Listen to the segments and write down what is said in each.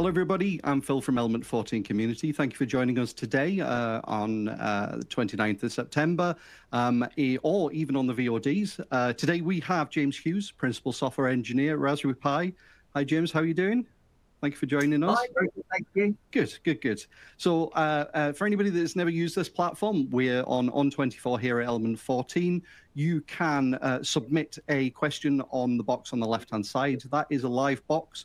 Hello, everybody. I'm Phil from Element14 Community. Thank you for joining us today on the 29th of September, or even on the VODs. Today, we have James Hughes, Principal Software Engineer, Raspberry Pi. Hi, James. How are you doing? Thank you for joining us. Hi, thank you. Good, good, good. So for anybody that's never used this platform, we're on ON24 here at Element14. You can submit a question on the box on the left-hand side. That is a live box.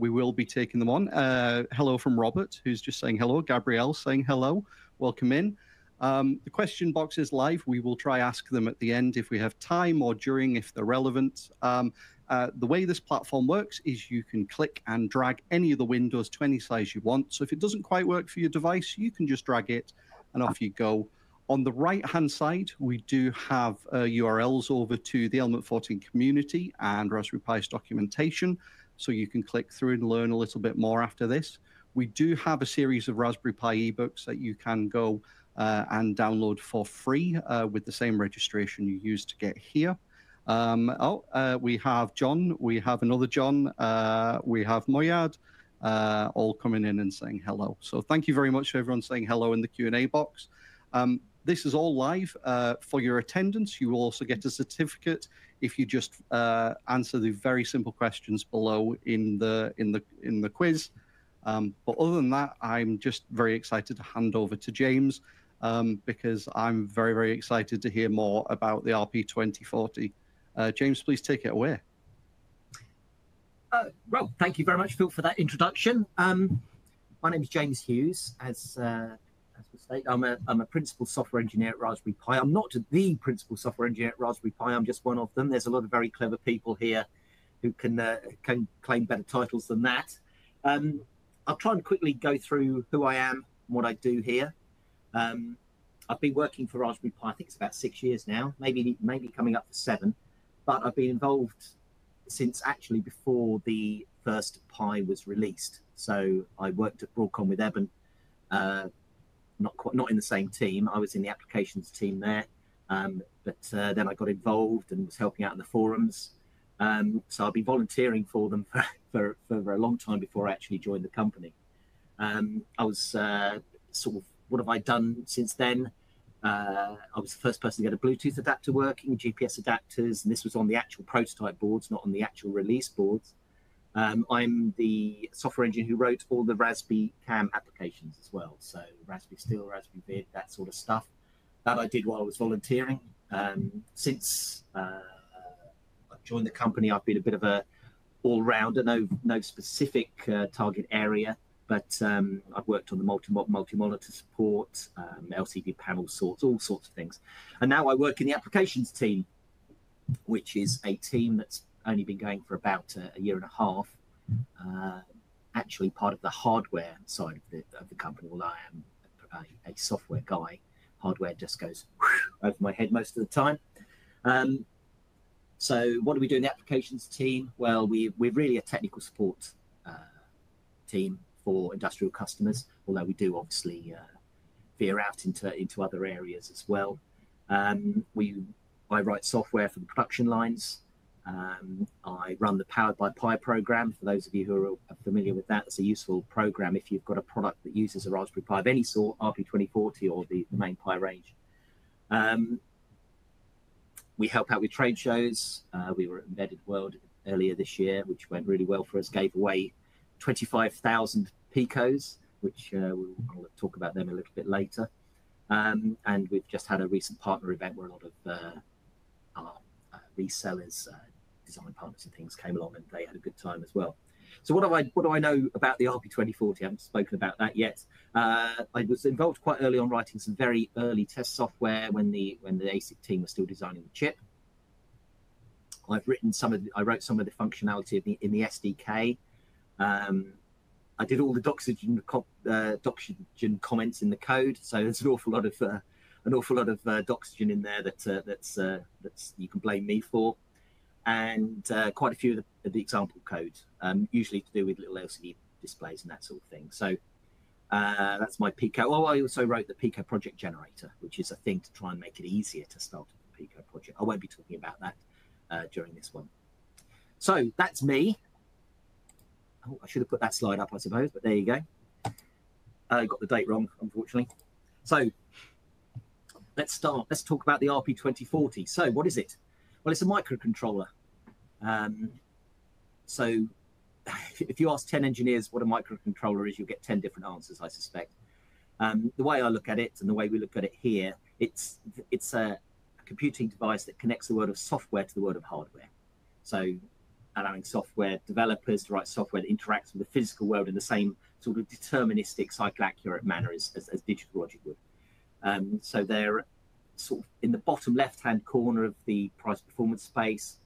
We will be taking them on. Hello from Robert, who's just saying hello. Gabrielle saying hello. Welcome in. The question box is live. We will try ask them at the end if we have time or during if they're relevant. The way this platform works is you can click and drag any of the Windows 20 size you want. So if it doesn't quite work for your device, you can just drag it and off you go. On the right-hand side, we do have URLs over to the Element14 community and Raspberry Pi's documentation. So you can click through and learn a little bit more after this. We do have a series of Raspberry Pi ebooks that you can go and download for free with the same registration you used to get here. We have John, we have another John, we have Moyad, all coming in and saying hello. So thank you very much for everyone saying hello in the Q&A box. This is all live for your attendance. You will also get a certificate if you just answer the very simple questions below in the quiz. But other than that, I'm just very excited to hand over to James because I'm very, very excited to hear more about the RP2040. James, please take it away. Well, thank you very much, Phil, for that introduction. My name is James Hughes. I'm a principal software engineer at Raspberry Pi. I'm not the principal software engineer at Raspberry Pi. I'm just one of them. There's a lot of very clever people here who can claim better titles than that. I'll try and quickly go through who I am and what I do here. I've been working for Raspberry Pi, I think it's about 6 years now, maybe coming up for 7. But I've been involved since actually before the first Pi was released. So I worked at Broadcom with Eben. Not in the same team. I was in the applications team there, but then I got involved and was helping out in the forums. So I've been volunteering for them for a long time before I actually joined the company. I was sort of, what have I done since then? I was the first person to get a Bluetooth adapter working, GPS adapters, and this was on the actual prototype boards, not on the actual release boards. I'm the software engineer who wrote all the Raspberry Cam applications as well. So Raspberry Steel, Raspberry Vid, that sort of stuff. That I did while I was volunteering. Since I've joined the company, I've been a bit of a all-rounder, no specific target area, but I've worked on the multi-monitor support, LCD panel sorts, all sorts of things. And now I work in the applications team, which is a team that's only been going for about a year and a half, actually part of the hardware side of the company, although I am a software guy. Hardware just goes over my head most of the time. So what do we do in the applications team? Well, we're really a technical support team for industrial customers, although we do obviously veer out into other areas as well. I write software for the production lines. I run the Powered by Pi program. For those of you who are familiar with that, it's a useful program if you've got a product that uses a Raspberry Pi of any sort, RP2040 or the main Pi range. We help out with trade shows. We were at Embedded World earlier this year, which went really well for us, gave away 25,000 Picos, which we'll talk about them a little bit later. And we've just had a recent partner event where a lot of our resellers, design partners and things came along and they had a good time as well. So what do I know about the RP2040? I haven't spoken about that yet. I was involved quite early on writing some very early test software when the ASIC team was still designing the chip. I wrote some of the functionality in the SDK. I did all the Doxygen comments in the code, so there's an awful lot of Doxygen in there that's you can blame me for. And quite a few of the example code, usually to do with little LCD displays and that sort of thing. So that's my Pico. Oh, I also wrote the Pico project generator, which is a thing to try and make it easier to start the Pico project. I won't be talking about that during this one. So that's me. Oh, I should have put that slide up, I suppose, but there you go. I got the date wrong, unfortunately. So let's start. Let's talk about the RP2040. So what is it? Well, it's a microcontroller. So if you ask 10 engineers what a microcontroller is, you'll get 10 different answers, I suspect. The way I look at it and the way we look at it here, it's a computing device that connects the world of software to the world of hardware. So allowing software developers to write software that interacts with the physical world in the same sort of deterministic, cycle accurate manner as digital logic would. So they're sort of in the bottom left-hand corner of the price performance space.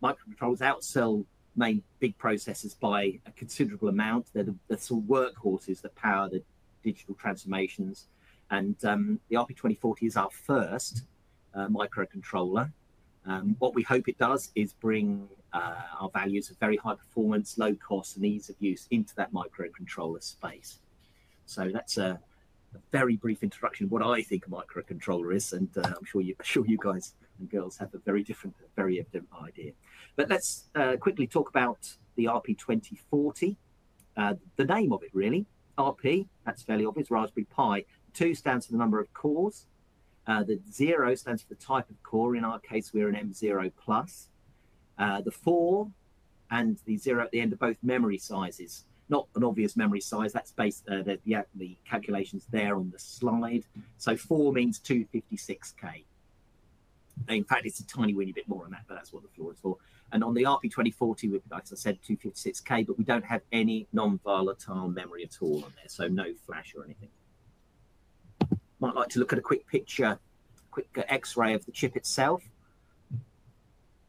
Microcontrollers outsell main big processors by a considerable amount. They're the sort of workhorses that power the digital transformations. And the RP2040 is our first microcontroller. What we hope it does is bring our values of very high performance, low cost, and ease of use into that microcontroller space. So that's a very brief introduction of what I think a microcontroller is, and I'm sure you guys and girls have a very different idea. But let's quickly talk about the RP2040. The name of it, really. RP, that's fairly obvious, Raspberry Pi. 2 stands for the number of cores. The 0 stands for the type of core. In our case, we're an M0 plus. The 4 and the 0 at the end are both memory sizes. Not an obvious memory size. That's based the calculations there on the slide. So 4 means 256K. In fact, it's a tiny weeny bit more than that, but that's what the floor is for. And on the RP2040, we've, like I said, 256K, but we don't have any non-volatile memory at all on there, so no flash or anything. Might like to look at a quick picture, quick X-ray of the chip itself.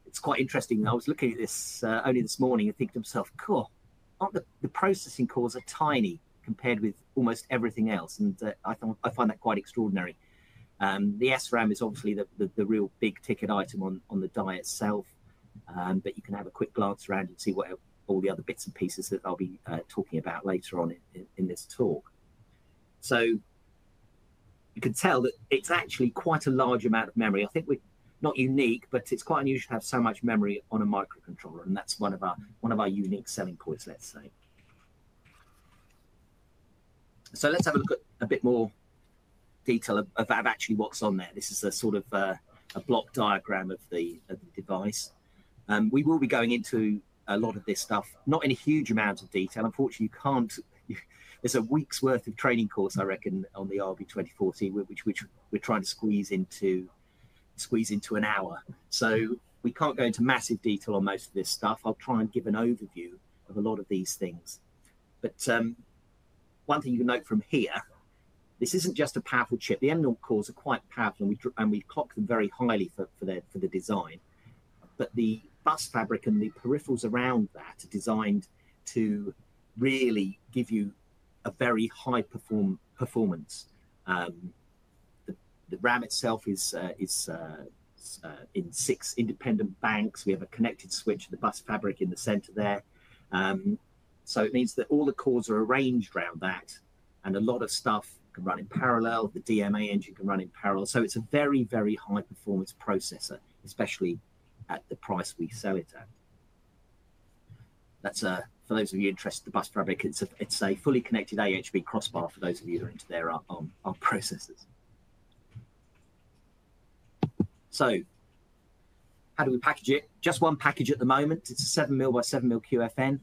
It's quite interesting. I was looking at this only this morning and thinking to myself, cool, aren't the processing cores are tiny compared with almost everything else? And I find that quite extraordinary. The SRAM is obviously the real big ticket item on the die itself, but you can have a quick glance around and see what all the other bits and pieces that I'll be talking about later on in this talk. So you can tell that it's actually quite a large amount of memory. I think we're not unique, but it's quite unusual to have so much memory on a microcontroller, and that's one of our unique selling points, let's say. So let's have a look at a bit more detail of actually what's on there. This is a sort of a block diagram of the device. We will be going into a lot of this stuff, not in a huge amount of detail. Unfortunately, you can't. There's a week's worth of training course, I reckon, on the RP2040, which we're trying to squeeze into an hour. So we can't go into massive detail on most of this stuff. I'll try and give an overview of a lot of these things. But one thing you can note from here, this isn't just a powerful chip. The M0 cores are quite powerful, and we clock them very highly for the design. But the bus fabric and the peripherals around that are designed to really give you a very high performance. The RAM itself is in 6 independent banks. We have a connected switch, the bus fabric in the center there. So it means that all the cores are arranged around that, and a lot of stuff can run in parallel. The DMA engine can run in parallel. So it's a very, very high performance processor, especially at the price we sell it at. That's for those of you interested, the bus fabric, it's a fully connected AHB crossbar for those of you who are into their ARM processors. So how do we package it? Just one package at the moment. It's a 7mm by 7mm QFN.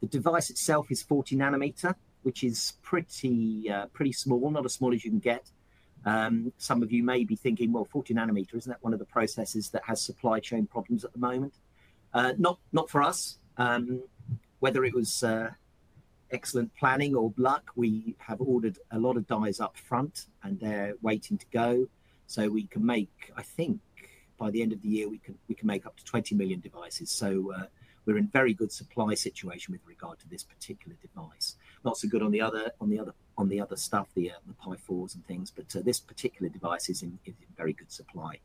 The device itself is 40 nanometer, which is pretty small, not as small as you can get. Some of you may be thinking, well, 40 nanometer, isn't that one of the processes that has supply chain problems at the moment? Not for us. Whether it was excellent planning or luck, we have ordered a lot of dies up front, and they're waiting to go. So we can make, I think, by the end of the year, we can make up to 20 million devices. So we're in very good supply situation with regard to this particular device. Not so good on the other stuff, the Pi 4s and things, but this particular device is in very good supply.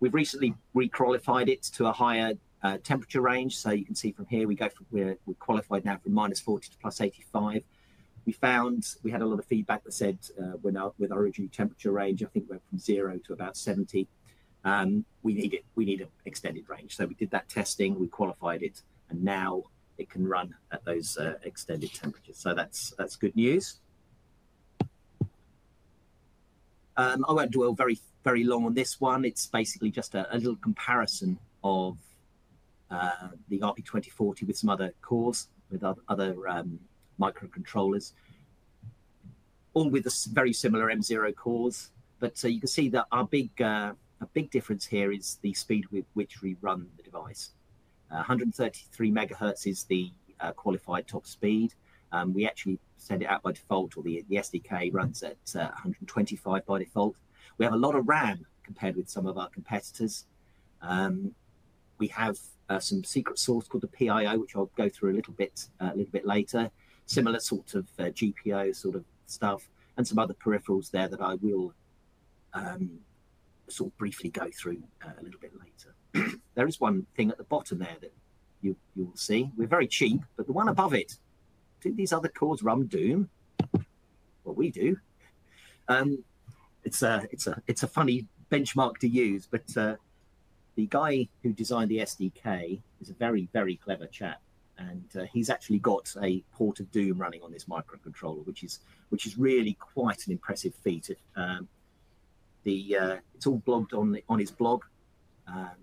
We've recently requalified it to a higher temperature range, so you can see from here we're qualified now from -40 to +85. We had a lot of feedback that said with our original temperature range, I think we're from 0 to about 70. We need an extended range. So we did that testing, we qualified it, and now it can run at those extended temperatures. So that's good news. I won't dwell very long on this one. It's basically just a little comparison of the RP2040 with some other cores, with other microcontrollers, all with a very similar M0 cores. But you can see that our big difference here is the speed with which we run the device. 133 megahertz is the qualified top speed. We actually send it out by default, or the SDK runs at 125 by default. We have a lot of RAM compared with some of our competitors. We have some secret source called the PIO, which I'll go through a little bit later. Similar sort of GPIO sort of stuff, and some other peripherals there that I will sort of briefly go through a little bit later. There is one thing at the bottom there that you will see. We're very cheap, but the one above it, do these other cores run Doom? Well, we do. It's a funny benchmark to use, but the guy who designed the SDK is a very, very clever chap, and he's actually got a port of Doom running on this microcontroller, which is really quite an impressive feat. It's all blogged on his blog,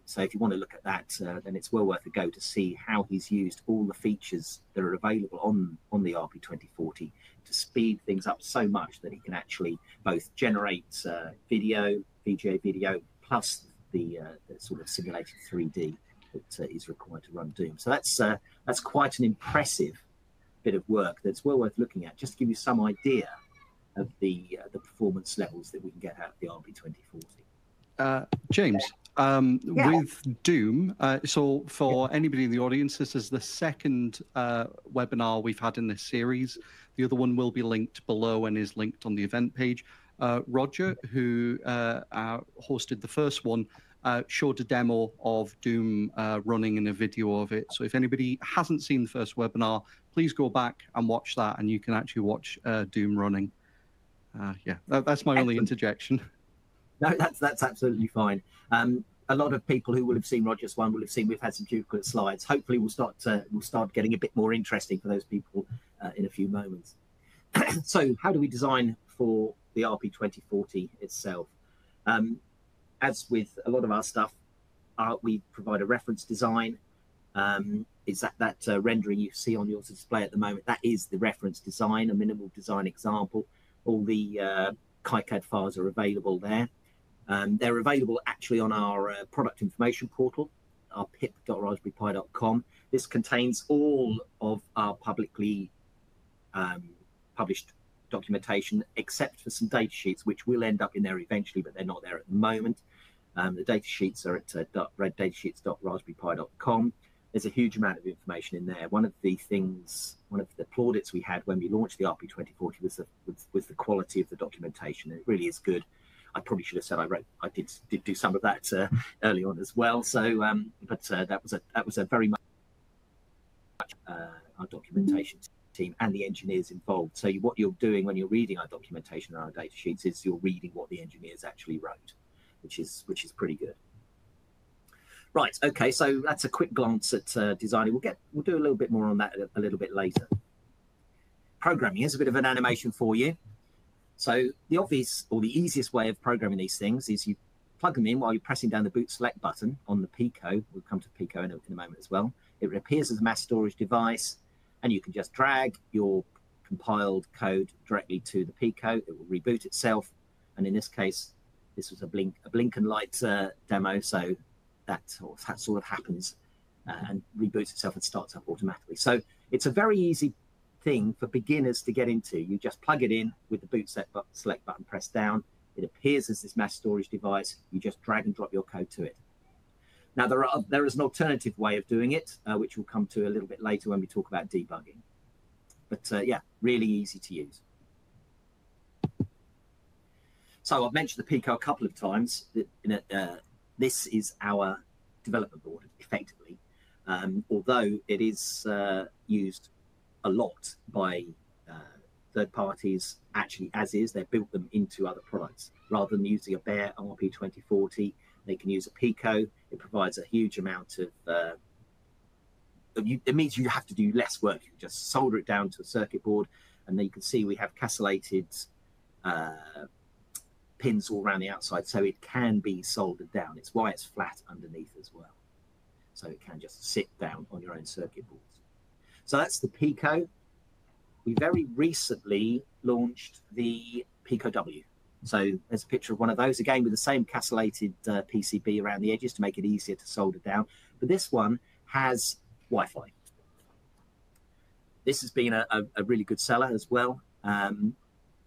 so if you want to look at that, then it's well worth a go to see how he's used all the features that are available on the RP2040 to speed things up so much that he can actually both generate video, VGA video, plus the sort of simulated 3D that is required to run Doom. So that's quite an impressive bit of work that's well worth looking at, just to give you some idea of the performance levels that we can get out of the RP2040. James, yeah. With Doom, so for anybody in the audience, this is the second webinar we've had in this series. The other one will be linked below and is linked on the event page. Roger, who hosted the first one, showed a demo of Doom running in a video of it. So if anybody hasn't seen the first webinar, please go back and watch that, and you can actually watch Doom running. Yeah, that's my Excellent. Only interjection. No, that's absolutely fine. A lot of people who will have seen Roger's one will have seen we've had some duplicate slides. Hopefully, we'll start getting a bit more interesting for those people in a few moments. So, how do we design for the RP2040 itself? As with a lot of our stuff, we provide a reference design. Is that rendering you see on your display at the moment? That is the reference design, a minimal design example. All the KiCad files are available there. They're available actually on our product information portal, our pip.raspberrypi.com. This contains all of our publicly published documentation, except for some data sheets, which will end up in there eventually, but they're not there at the moment. The data sheets are at datasheets.raspberrypi.com. There's a huge amount of information in there. One of the plaudits we had when we launched the RP2040 was the quality of the documentation. It really is good. I probably should have said I did do some of that early on as well. So, but that was a very much our documentation team and the engineers involved. So what you're doing when you're reading our documentation and our data sheets is you're reading what the engineers actually wrote, which is pretty good. Right. Okay. So that's a quick glance at designing. We'll do a little bit more on that a little bit later. Programming. Here's a bit of an animation for you. So the obvious or the easiest way of programming these things is you plug them in while you're pressing down the boot select button on the Pico. We'll come to Pico in a moment as well. It appears as a mass storage device, and you can just drag your compiled code directly to the Pico. It will reboot itself, and in this case, this was a blink and light demo. So that sort of happens and reboots itself and starts up automatically. So it's a very easy thing for beginners to get into. You just plug it in with the boot select button pressed down. It appears as this mass storage device. You just drag and drop your code to it. Now, there is an alternative way of doing it, which we'll come to a little bit later when we talk about debugging. But yeah, really easy to use. So I've mentioned the Pico a couple of times. This is our development board, effectively, although it is used a lot by third parties, actually, as is. They've built them into other products. Rather than using a bare RP2040, they can use a Pico. It provides a huge amount of it means you have to do less work. You just solder it down to a circuit board, and then you can see we have castellated pins all around the outside, so it can be soldered down. It's why it's flat underneath as well, so it can just sit down on your own circuit boards. So that's the Pico. We very recently launched the Pico W. So there's a picture of one of those, again, with the same castellated PCB around the edges to make it easier to solder down. But this one has Wi-Fi. This has been a really good seller as well,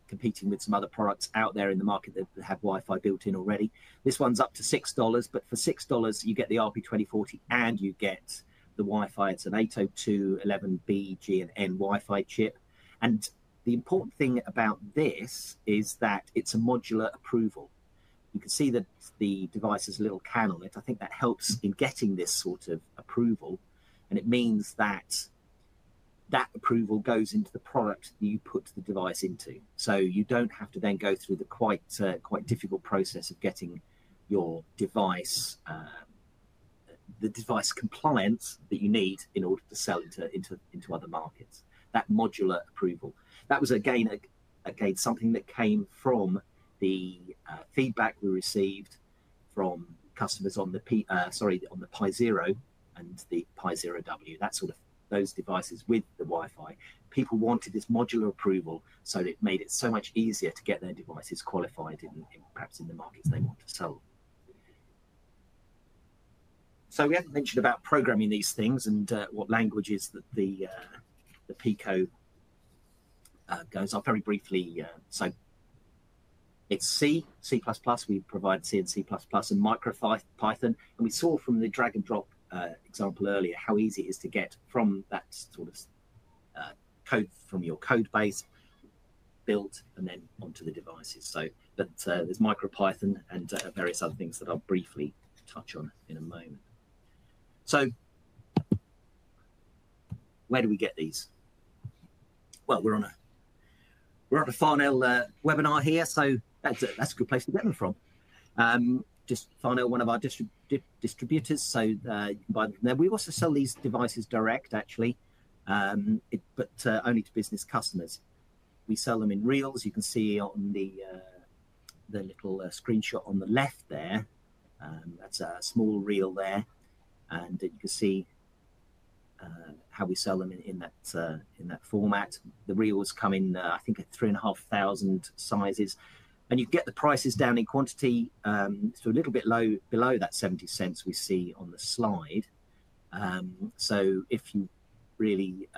competing with some other products out there in the market that have Wi-Fi built in already. This one's up to $6, but for $6, you get the RP2040 and you get the Wi-Fi. It's an 802.11b, G and N Wi-Fi chip. And the important thing about this is that it's a modular approval. You can see that the device has a little can on it. I think that helps in getting this sort of approval. And it means that that approval goes into the product that you put the device into. So you don't have to then go through the quite difficult process of getting your device, the device compliance that you need in order to sell into other markets. That modular approval. That was, again, something that came from the feedback we received from customers on the Pi Zero and the Pi Zero W, that sort of, those devices with the Wi-Fi. People wanted this modular approval, so it made it so much easier to get their devices qualified in perhaps in the markets they want to sell. So we haven't mentioned about programming these things and what languages that the Pico goes on very briefly. So it's C, C++, we provide C and C++ and MicroPython. And we saw from the drag and drop example earlier how easy it is to get from that sort of code from your code base built and then onto the devices. So but there's MicroPython and various other things that I'll briefly touch on in a moment. So where do we get these? Well, we're on a Farnell webinar here, so that's a good place to get them from. Just Farnell, one of our distributors, so you can buy them from there. We also sell these devices direct, actually, but only to business customers. We sell them in reels. You can see on the little screenshot on the left there. That's a small reel there, and you can see how we sell them in that format. The reels come in, I think, 3,500 sizes, and you can get the prices down in quantity, so a little bit low below that 70 cents we see on the slide. So if you really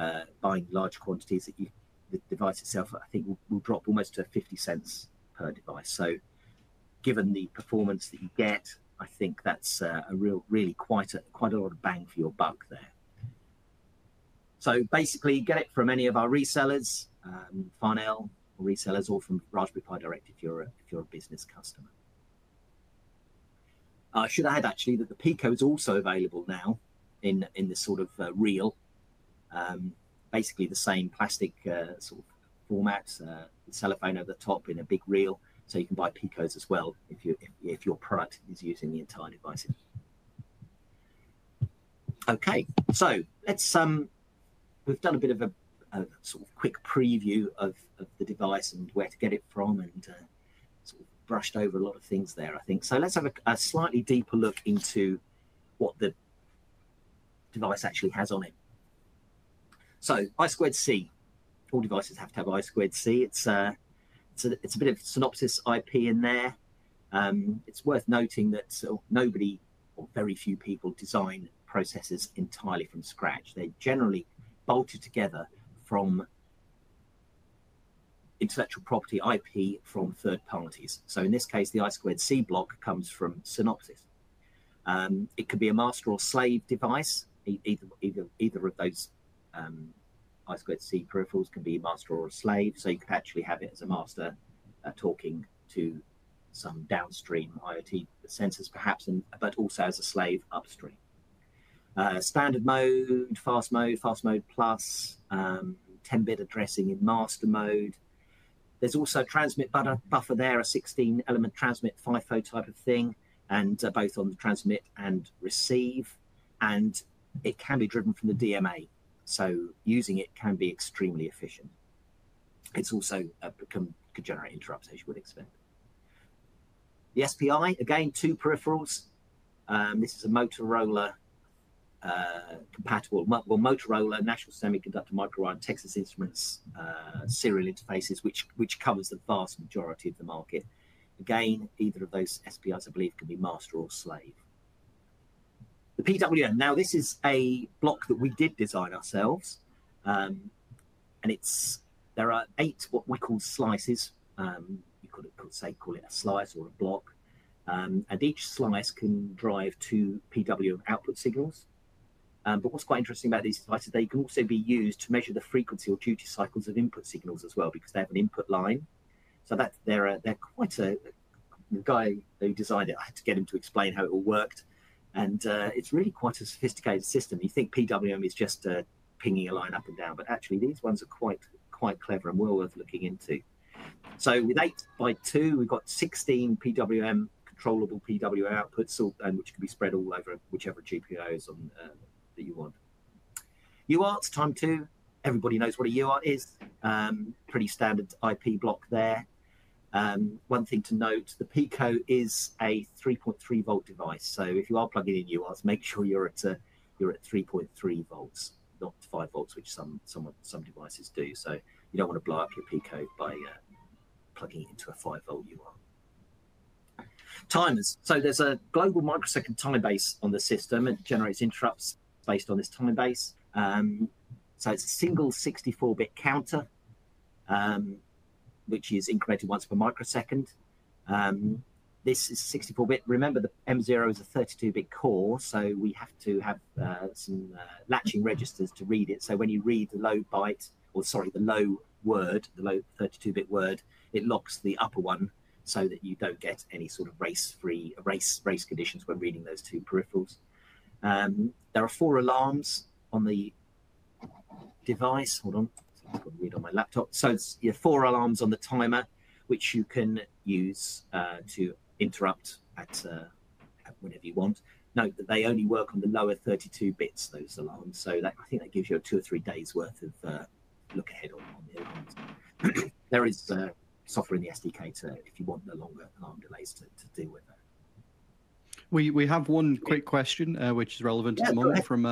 buying large quantities, the device itself, I think, will drop almost to 50 cents per device. So given the performance that you get, I think that's really quite a lot of bang for your buck there. So basically, get it from any of our resellers, Farnell or resellers, or from Raspberry Pi Direct if you're a business customer. I should add actually that the Pico is also available now in this sort of reel, basically the same plastic sort of format, cellophane over the top in a big reel. So you can buy Picos as well if your product is using the entire device. Okay, so let's we've done a bit of a sort of quick preview of the device and where to get it from, and sort of brushed over a lot of things there, I think. So let's have a slightly deeper look into what the device actually has on it. So I2C, all devices have to have I2C. It's a bit of Synopsys IP in there. It's worth noting that nobody or very few people design processors entirely from scratch. They're generally bolted together from intellectual property IP from third parties. So in this case, the I2C block comes from Synopsys. It could be a master or slave device. Either of those I2C peripherals can be master or a slave, so you could actually have it as a master talking to some downstream IoT sensors perhaps, but also as a slave upstream. Standard mode, fast mode plus, 10-bit addressing in master mode. There's also a transmit buffer there, a 16-element transmit FIFO type of thing, and both on the transmit and receive. And it can be driven from the DMA. So using it can be extremely efficient. It's also could generate interrupts, as you would expect. The SPI, again, two peripherals. This is a Motorola compatible, well, Motorola, National Semiconductor Microwire, Texas Instruments serial interfaces, which covers the vast majority of the market. Again, either of those SPIs, I believe, can be master or slave. The PWM, now this is a block that we did design ourselves, and there are 8 what we call slices. You could say call it a slice or a block, and each slice can drive 2 PWM output signals. But what's quite interesting about these slices, they can also be used to measure the frequency or duty cycles of input signals as well, because they have an input line. So that they're quite a, the guy who designed it, I had to get him to explain how it all worked. And it's really quite a sophisticated system. You think PWM is just pinging a line up and down, but actually these ones are quite clever and well worth looking into. So with 8 by 2, we've got 16 PWM controllable PWM outputs, which can be spread all over whichever GPIO is on that you want. UARTs ×2. Everybody knows what a UART is. Pretty standard IP block there. One thing to note, the Pico is a 3.3 volt device. So if you are plugging in UARTs, make sure you're at 3.3 volts, not 5 volts, which some devices do. So you don't want to blow up your Pico by plugging it into a 5 volt UART. Timers. So there's a global microsecond time base on the system. It generates interrupts based on this time base. So it's a single 64-bit counter, which is incremented once per microsecond. This is 64-bit. Remember, the M0 is a 32-bit core, so we have to have some latching registers to read it. So when you read the low byte, or sorry, the low word, the low 32-bit word, it locks the upper one so that you don't get any sort of race conditions when reading those two peripherals. There are 4 alarms on the device. Hold on. I've got to read on my laptop. So it's 4 alarms on the timer, which you can use to interrupt at whenever you want. Note that they only work on the lower 32 bits, those alarms. So that, I think that gives you a 2 or 3 days worth of look ahead on the alarms. There is software in the SDK to, if you want the longer alarm delays, to deal with that. We have one quick question, which is relevant at the moment, from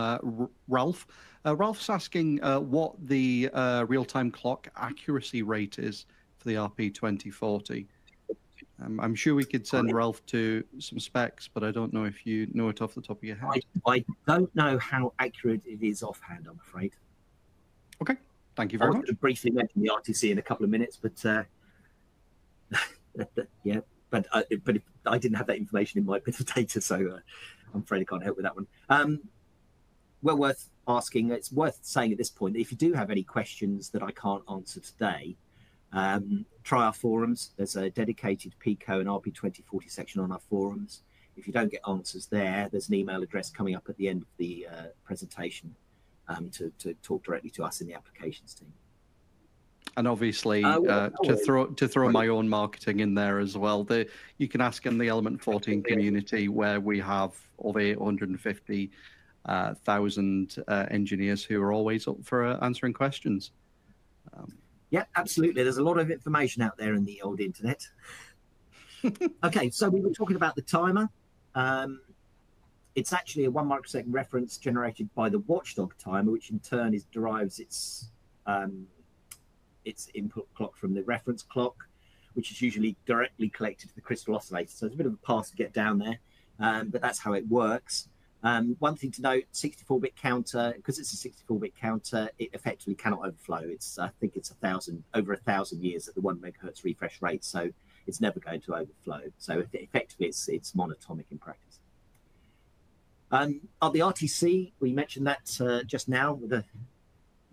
Ralph. Ralph's asking what the real-time clock accuracy rate is for the RP2040. I'm sure we could send Ralph to some specs, but I don't know if you know it off the top of your head. I don't know how accurate it is offhand, I'm afraid. Okay, thank you very much. I was going to briefly mention the RTC in a couple of minutes, but yeah. But I didn't have that information in my bit of data, so I'm afraid I can't help with that one. Well worth asking. It's worth saying at this point that if you do have any questions that I can't answer today, try our forums. There's a dedicated Pico and RP2040 section on our forums. If you don't get answers there, there's an email address coming up at the end of the presentation to talk directly to us in the applications team. And obviously, to throw my own marketing in there as well, you can ask in the Element14 community, where we have over 850,000 engineers who are always up for answering questions. Yeah, absolutely. There's a lot of information out there in the old internet. Okay, so we were talking about the timer. It's actually a 1 microsecond reference generated by the watchdog timer, which in turn derives its input clock from the reference clock, which is usually directly connected to the crystal oscillator. So it's a bit of a pass to get down there, but that's how it works. One thing to note, 64-bit counter, because it's a 64-bit counter, it effectively cannot overflow. I think it's over 1,000 years at the 1 megahertz refresh rate, so it's never going to overflow. So effectively, it's monatomic in practice. The RTC, we mentioned that just now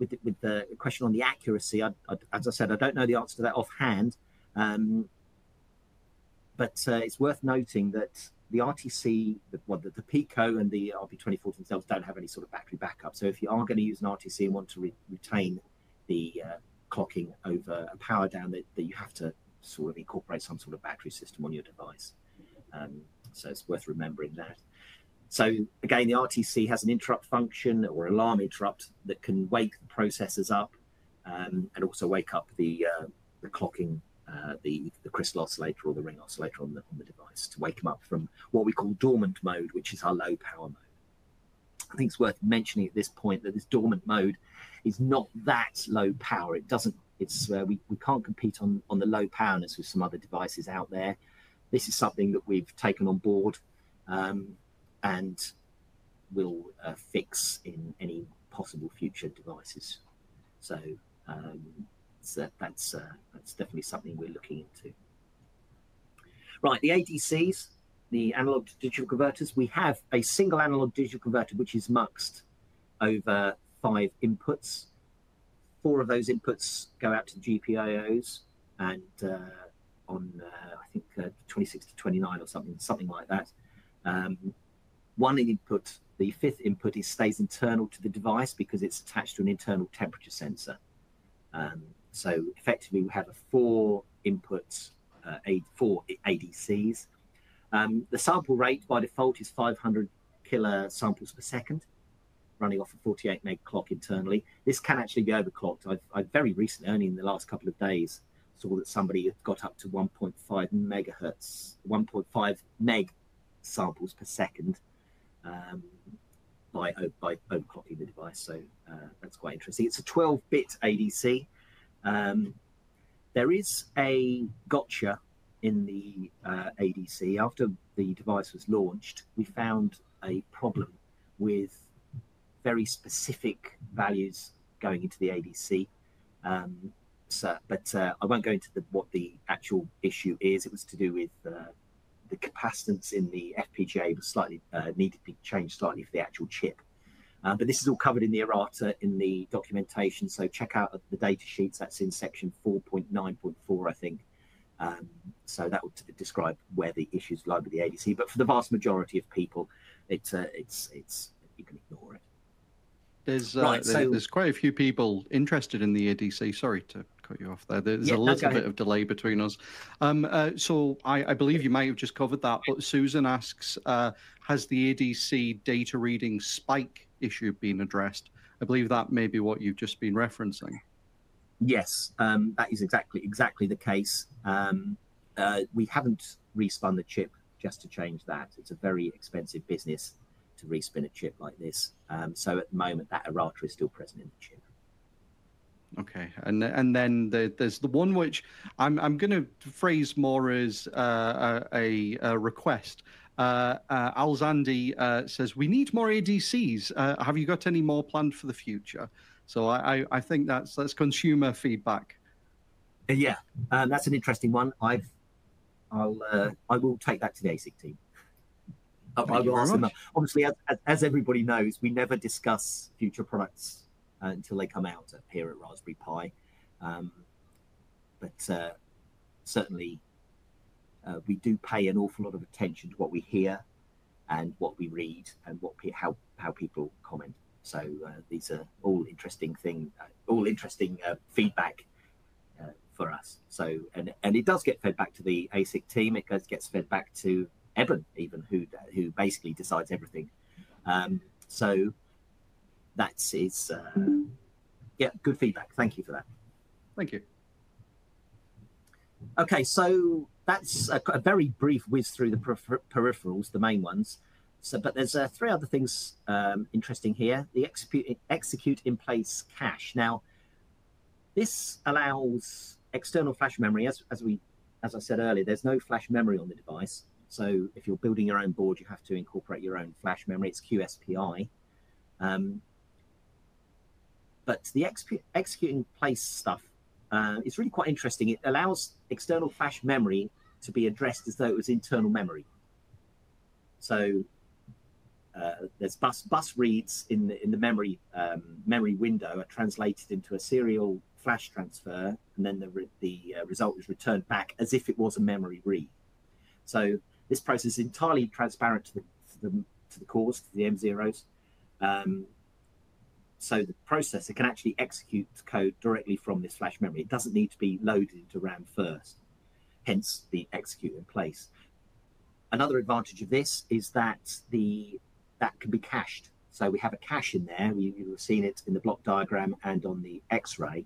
with the question on the accuracy. As I said, I don't know the answer to that offhand, but it's worth noting that the RTC, the Pico and the RP2040 themselves don't have any sort of battery backup. So if you are going to use an RTC and want to retain the clocking over a power down, that you have to sort of incorporate some sort of battery system on your device. So it's worth remembering that. So again, the RTC has an interrupt function or alarm interrupt that can wake the processors up and also wake up the clocking, the crystal oscillator or the ring oscillator on the device to wake them up from what we call dormant mode, which is our low power mode. I think it's worth mentioning at this point that this dormant mode is not that low power. It doesn't, it's we can't compete on the low powerness with some other devices out there. This is something that we've taken on board and will fix in any possible future devices. So, that's definitely something we're looking into. Right, the ADCs. The analog to digital converters, we have a single analog digital converter which is muxed over 5 inputs. 4 of those inputs go out to the GPIOs, and on I think 26 to 29 or something like that. One input, the 5th input, stays internal to the device because it's attached to an internal temperature sensor. So effectively, we have a 4 inputs, 4 ADCs. The sample rate by default is 500 kilo samples per second, running off a 48 meg clock internally. This can actually be overclocked. I very recently, only in the last couple of days, saw that somebody had got up to 1.5 megahertz, 1.5 meg samples per second by overclocking the device. So that's quite interesting. It's a 12-bit ADC. There is a gotcha in the ADC. After the device was launched, we found a problem with very specific values going into the ADC. I won't go into what the actual issue is. It was to do with the capacitance in the FPGA was slightly needed to be changed slightly for the actual chip. But this is all covered in the errata in the documentation. So check out the data sheets. That's in section 4.9.4, I think. So that would describe where the issues lie with the ADC, but for the vast majority of people, it's you can ignore it. There's quite a few people interested in the ADC. Sorry to cut you off there. There's a little bit of delay between us. So I believe you might have just covered that, but Susan asks, has the ADC data reading spike issue been addressed? I believe that may be what you've just been referencing. Yes, that is exactly the case. We haven't respun the chip just to change that. It's a very expensive business to respin a chip like this. So at the moment, that errata is still present in the chip. Okay, and then there's the one which I'm going to phrase more as a request. Alzandi says, we need more ADCs. Have you got any more planned for the future? So I think that's consumer feedback. Yeah, that's an interesting one. I will take that to the ASIC team. I will ask them. Obviously, as everybody knows, we never discuss future products until they come out here at Raspberry Pi. But certainly, we do pay an awful lot of attention to what we hear and what we read and how people comment. So these are all interesting feedback for us. So and it does get fed back to the ASIC team. It gets fed back to Eben, even who basically decides everything. So that's good feedback. Thank you for that. Thank you. Okay, so that's a very brief whiz through the peripherals, the main ones. So, but there's 3 other things interesting here. The execute in place cache. Now, this allows external flash memory. As I said earlier, there's no flash memory on the device. So if you're building your own board, you have to incorporate your own flash memory. It's QSPI. But the execute in place stuff is really quite interesting. It allows external flash memory to be addressed as though it was internal memory. So there's bus reads in the memory window are translated into a serial flash transfer, and then the result is returned back as if it was a memory read. So this process is entirely transparent to the cores, to the M0s. So the processor can actually execute code directly from this flash memory. It doesn't need to be loaded into RAM first, hence the execute in place. Another advantage of this is that the that can be cached. So we have a cache in there. You have seen it in the block diagram and on the X-ray.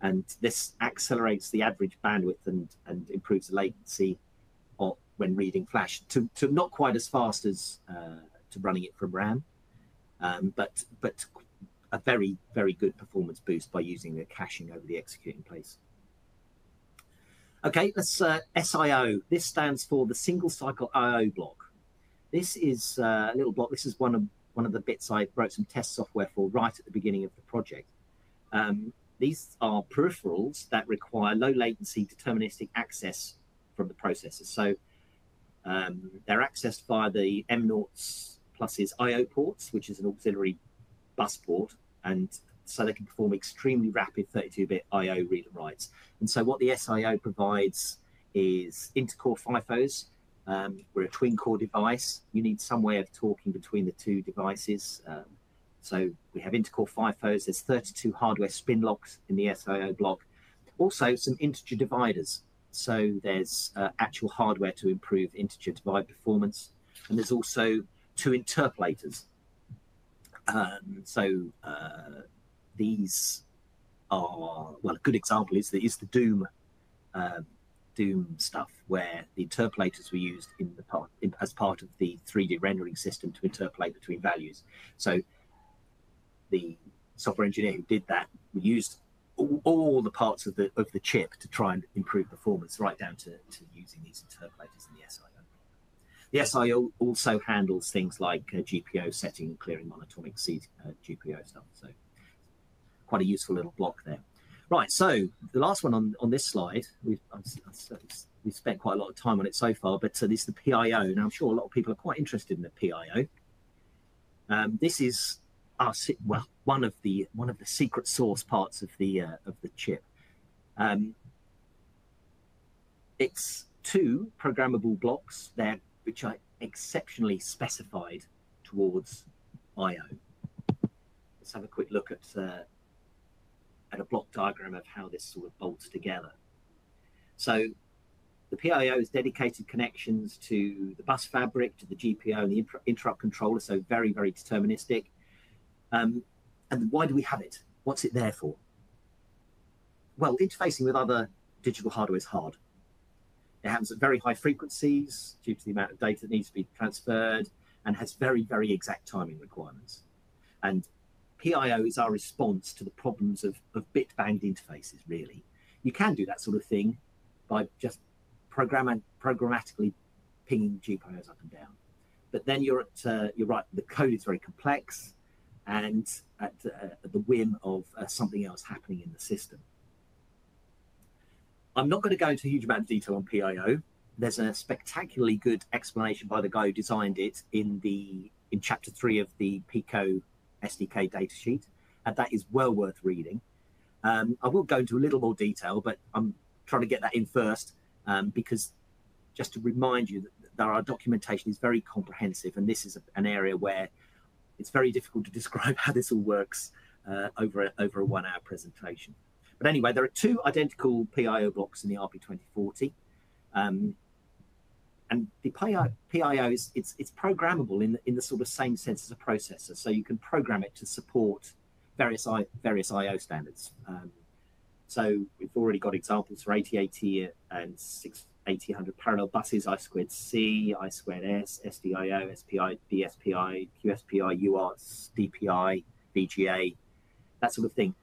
And this accelerates the average bandwidth and improves the latency of, when reading flash to not quite as fast as to running it from RAM, but a very, very good performance boost by using the caching over the executing place. Okay, let's SIO. This stands for the single cycle IO block. This is a little block. This is one of the bits I wrote some test software for right at the beginning of the project. These are peripherals that require low latency deterministic access from the processor. So they're accessed via the M0 Plus's IO ports, which is an auxiliary bus port. And so they can perform extremely rapid 32-bit IO read and writes. And so what the SIO provides is inter-core FIFOs. We're a twin-core device. You need some way of talking between the two devices. So we have inter-core FIFOs. There's 32 hardware spin locks in the SIO block. Also some integer dividers. So there's actual hardware to improve integer divide performance. And there's also two interpolators. These are, well, a good example is the Doom stuff, where the interpolators were used in the as part of the 3D rendering system to interpolate between values. So the software engineer who did that used all the parts of the chip to try and improve performance, right down to using these interpolators in the SIO. The SIO also handles things like GPIO setting and clearing monatomic GPIO stuff. So quite a useful little block there. Right, so the last one on this slide, we've spent quite a lot of time on it so far, but this is the PIO. Now, I'm sure a lot of people are quite interested in the PIO. This is our, well, one of the secret sauce parts of the chip. It's two programmable blocks there, which are exceptionally specified towards I/O. Let's have a quick look at a block diagram of how this sort of bolts together. So the PIO is dedicated connections to the bus fabric, to the GPIO and the interrupt controller, so very, very deterministic. And why do we have it? What's it there for? Well, interfacing with other digital hardware is hard. It happens at very high frequencies due to the amount of data that needs to be transferred and has very, very exact timing requirements. And PIO is our response to the problems of bit-banged interfaces, really. You can do that sort of thing by just programmatically pinging GPIOs up and down. But then you're right, the code is very complex and at the whim of something else happening in the system. I'm not going to go into a huge amount of detail on PIO. There's a spectacularly good explanation by the guy who designed it in chapter 3 of the Pico SDK datasheet, and that is well worth reading. I will go into a little more detail, but I'm trying to get that in first because just to remind you that our documentation is very comprehensive, and this is an area where it's very difficult to describe how this all works over a one-hour presentation. But anyway, there are two identical PIO blocks in the RP2040, and the PIO is it's programmable in the sort of same sense as a processor. So you can program it to support various I/O standards. So we've already got examples for 8080 and 68000 parallel buses, I2C, I2S, SDIO, SPI, DSPI, QSPI, UART, DPI, VGA, that sort of thing.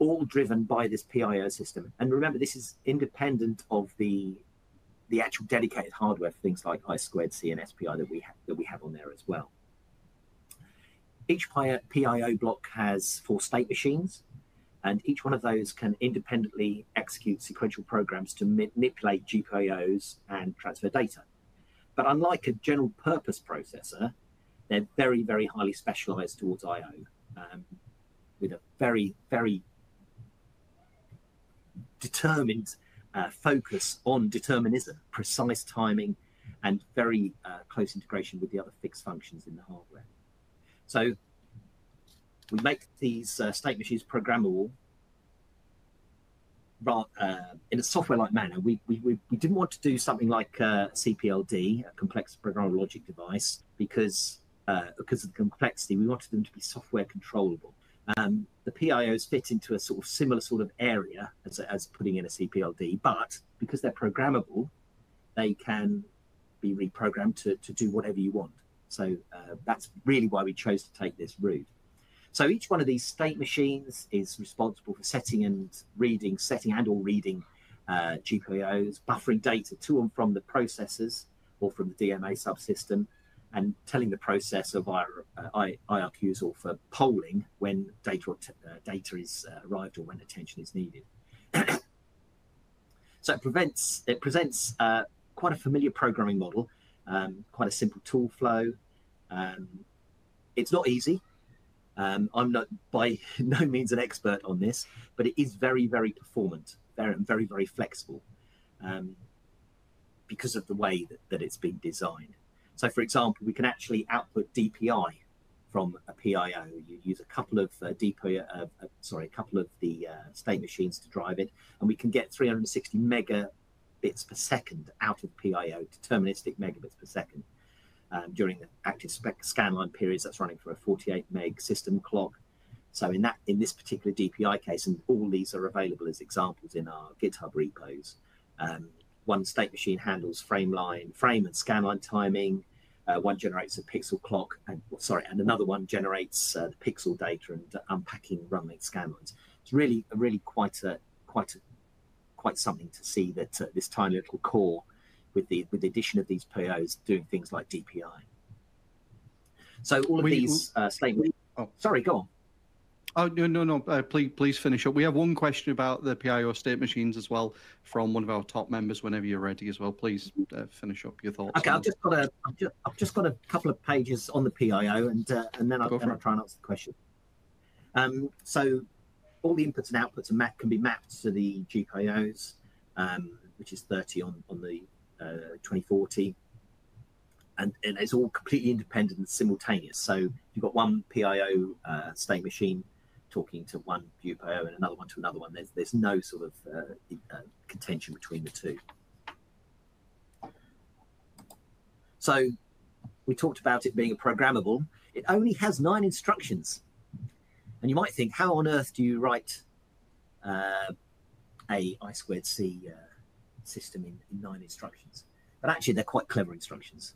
All driven by this PIO system. And remember, this is independent of the actual dedicated hardware for things like I2C and SPI that we have on there as well. Each PIO block has 4 state machines, and each one of those can independently execute sequential programs to manipulate GPIOs and transfer data. But unlike a general purpose processor, they're very, very highly specialized towards I/O, with a very, very determined focus on determinism, precise timing, and very close integration with the other fixed functions in the hardware. So we make these state machines programmable in a software-like manner. We didn't want to do something like CPLD, a complex programmable logic device, because because of the complexity. We wanted them to be software controllable. The PIOs fit into a sort of similar sort of area as putting in a CPLD, but because they're programmable, they can be reprogrammed to do whatever you want. So that's really why we chose to take this route. So each one of these state machines is responsible for setting and/or reading GPIOs, buffering data to and from the processors or from the DMA subsystem, and telling the processor via IRQs or for polling when data is arrived or when attention is needed. So it presents quite a familiar programming model, quite a simple tool flow. It's not easy. I'm not by no means an expert on this, but it is very, very performant, very, very flexible because of the way that it's been designed. So, for example, we can actually output DPI from a PIO. You use a couple of the state machines to drive it, and we can get 360 megabits per second out of PIO, deterministic megabits per second. During the active scanline periods, that's running for a 48 meg system clock. So in this particular DPI case, and all these are available as examples in our GitHub repos. One state machine handles frame and scanline timing. One generates a pixel clock, and another one generates the pixel data and unpacking run rate scanlines. It's really quite something to see that this tiny little core, with the addition of these PIOs, doing things like DPI. So all of these statements. Oh, sorry, go on. Oh, no. Please finish up. We have one question about the PIO state machines as well from one of our top members. Whenever you're ready, as well, please finish up your thoughts. Okay, I've just got a couple of pages on the PIO, and then I'll try and answer the question. So all the inputs and outputs can be mapped to the GPIOs, which is 30 on the 2040, and it's all completely independent and simultaneous. So you've got one PIO state machine talking to one GPIO and another one to another one. There's no sort of contention between the two. So we talked about it being a programmable. It only has 9 instructions, and you might think, how on earth do you write a I2C system in 9 instructions? But actually they're quite clever instructions.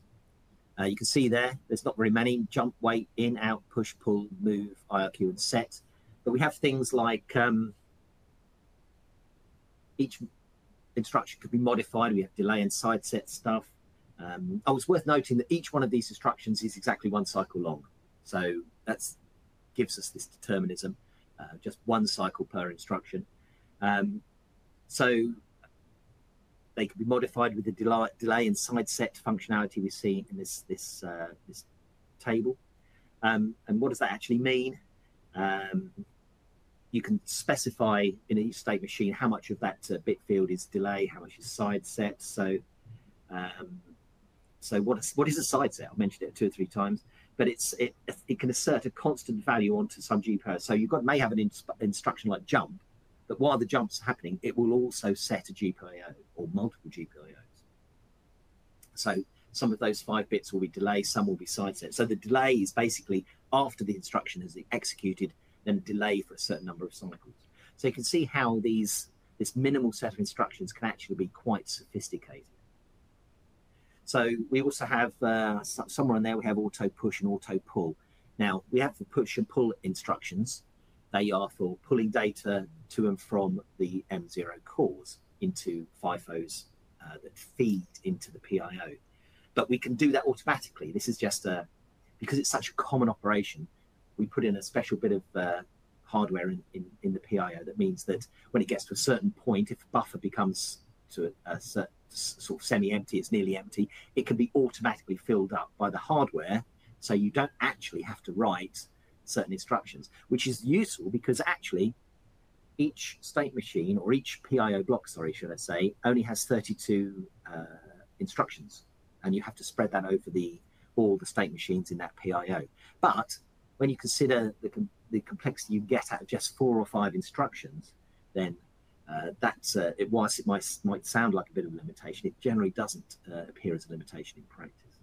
You can see there's not very many: jump, wait, in, out, push, pull, move, IRQ and set. But we have things like each instruction could be modified. We have delay and side set stuff. Oh, it's worth noting that each one of these instructions is exactly 1 cycle long, so that gives us this determinism, just 1 cycle per instruction. So they can be modified with the delay and side set functionality we see in this table. And what does that actually mean? You can specify in each state machine how much of that bit field is delay, how much is side set. So, what is a side set? I mentioned it 2 or 3 times, but it can assert a constant value onto some GPIO. So you may have an instruction like jump, but while the jump's happening, it will also set a GPIO or multiple GPIOs. So some of those 5 bits will be delay, some will be side set. So the delay is basically after the instruction has been executed, then delay for a certain number of cycles. So you can see how this minimal set of instructions can actually be quite sophisticated. So we also have, somewhere in there, we have auto push and auto pull. Now, we have the push and pull instructions. They are for pulling data to and from the M0 cores into FIFOs that feed into the PIO. But we can do that automatically. This is just because it's such a common operation, we put in a special bit of hardware in the PIO that means that when it gets to a certain point, if the buffer becomes to a sort of semi-empty, it's nearly empty, it can be automatically filled up by the hardware. So you don't actually have to write certain instructions, which is useful because actually each state machine, or each PIO block, sorry, should I say, only has 32 instructions, and you have to spread that over all the state machines in that PIO. But when you consider the complexity you get out of just 4 or 5 instructions, then whilst it might sound like a bit of a limitation, it generally doesn't appear as a limitation in practice.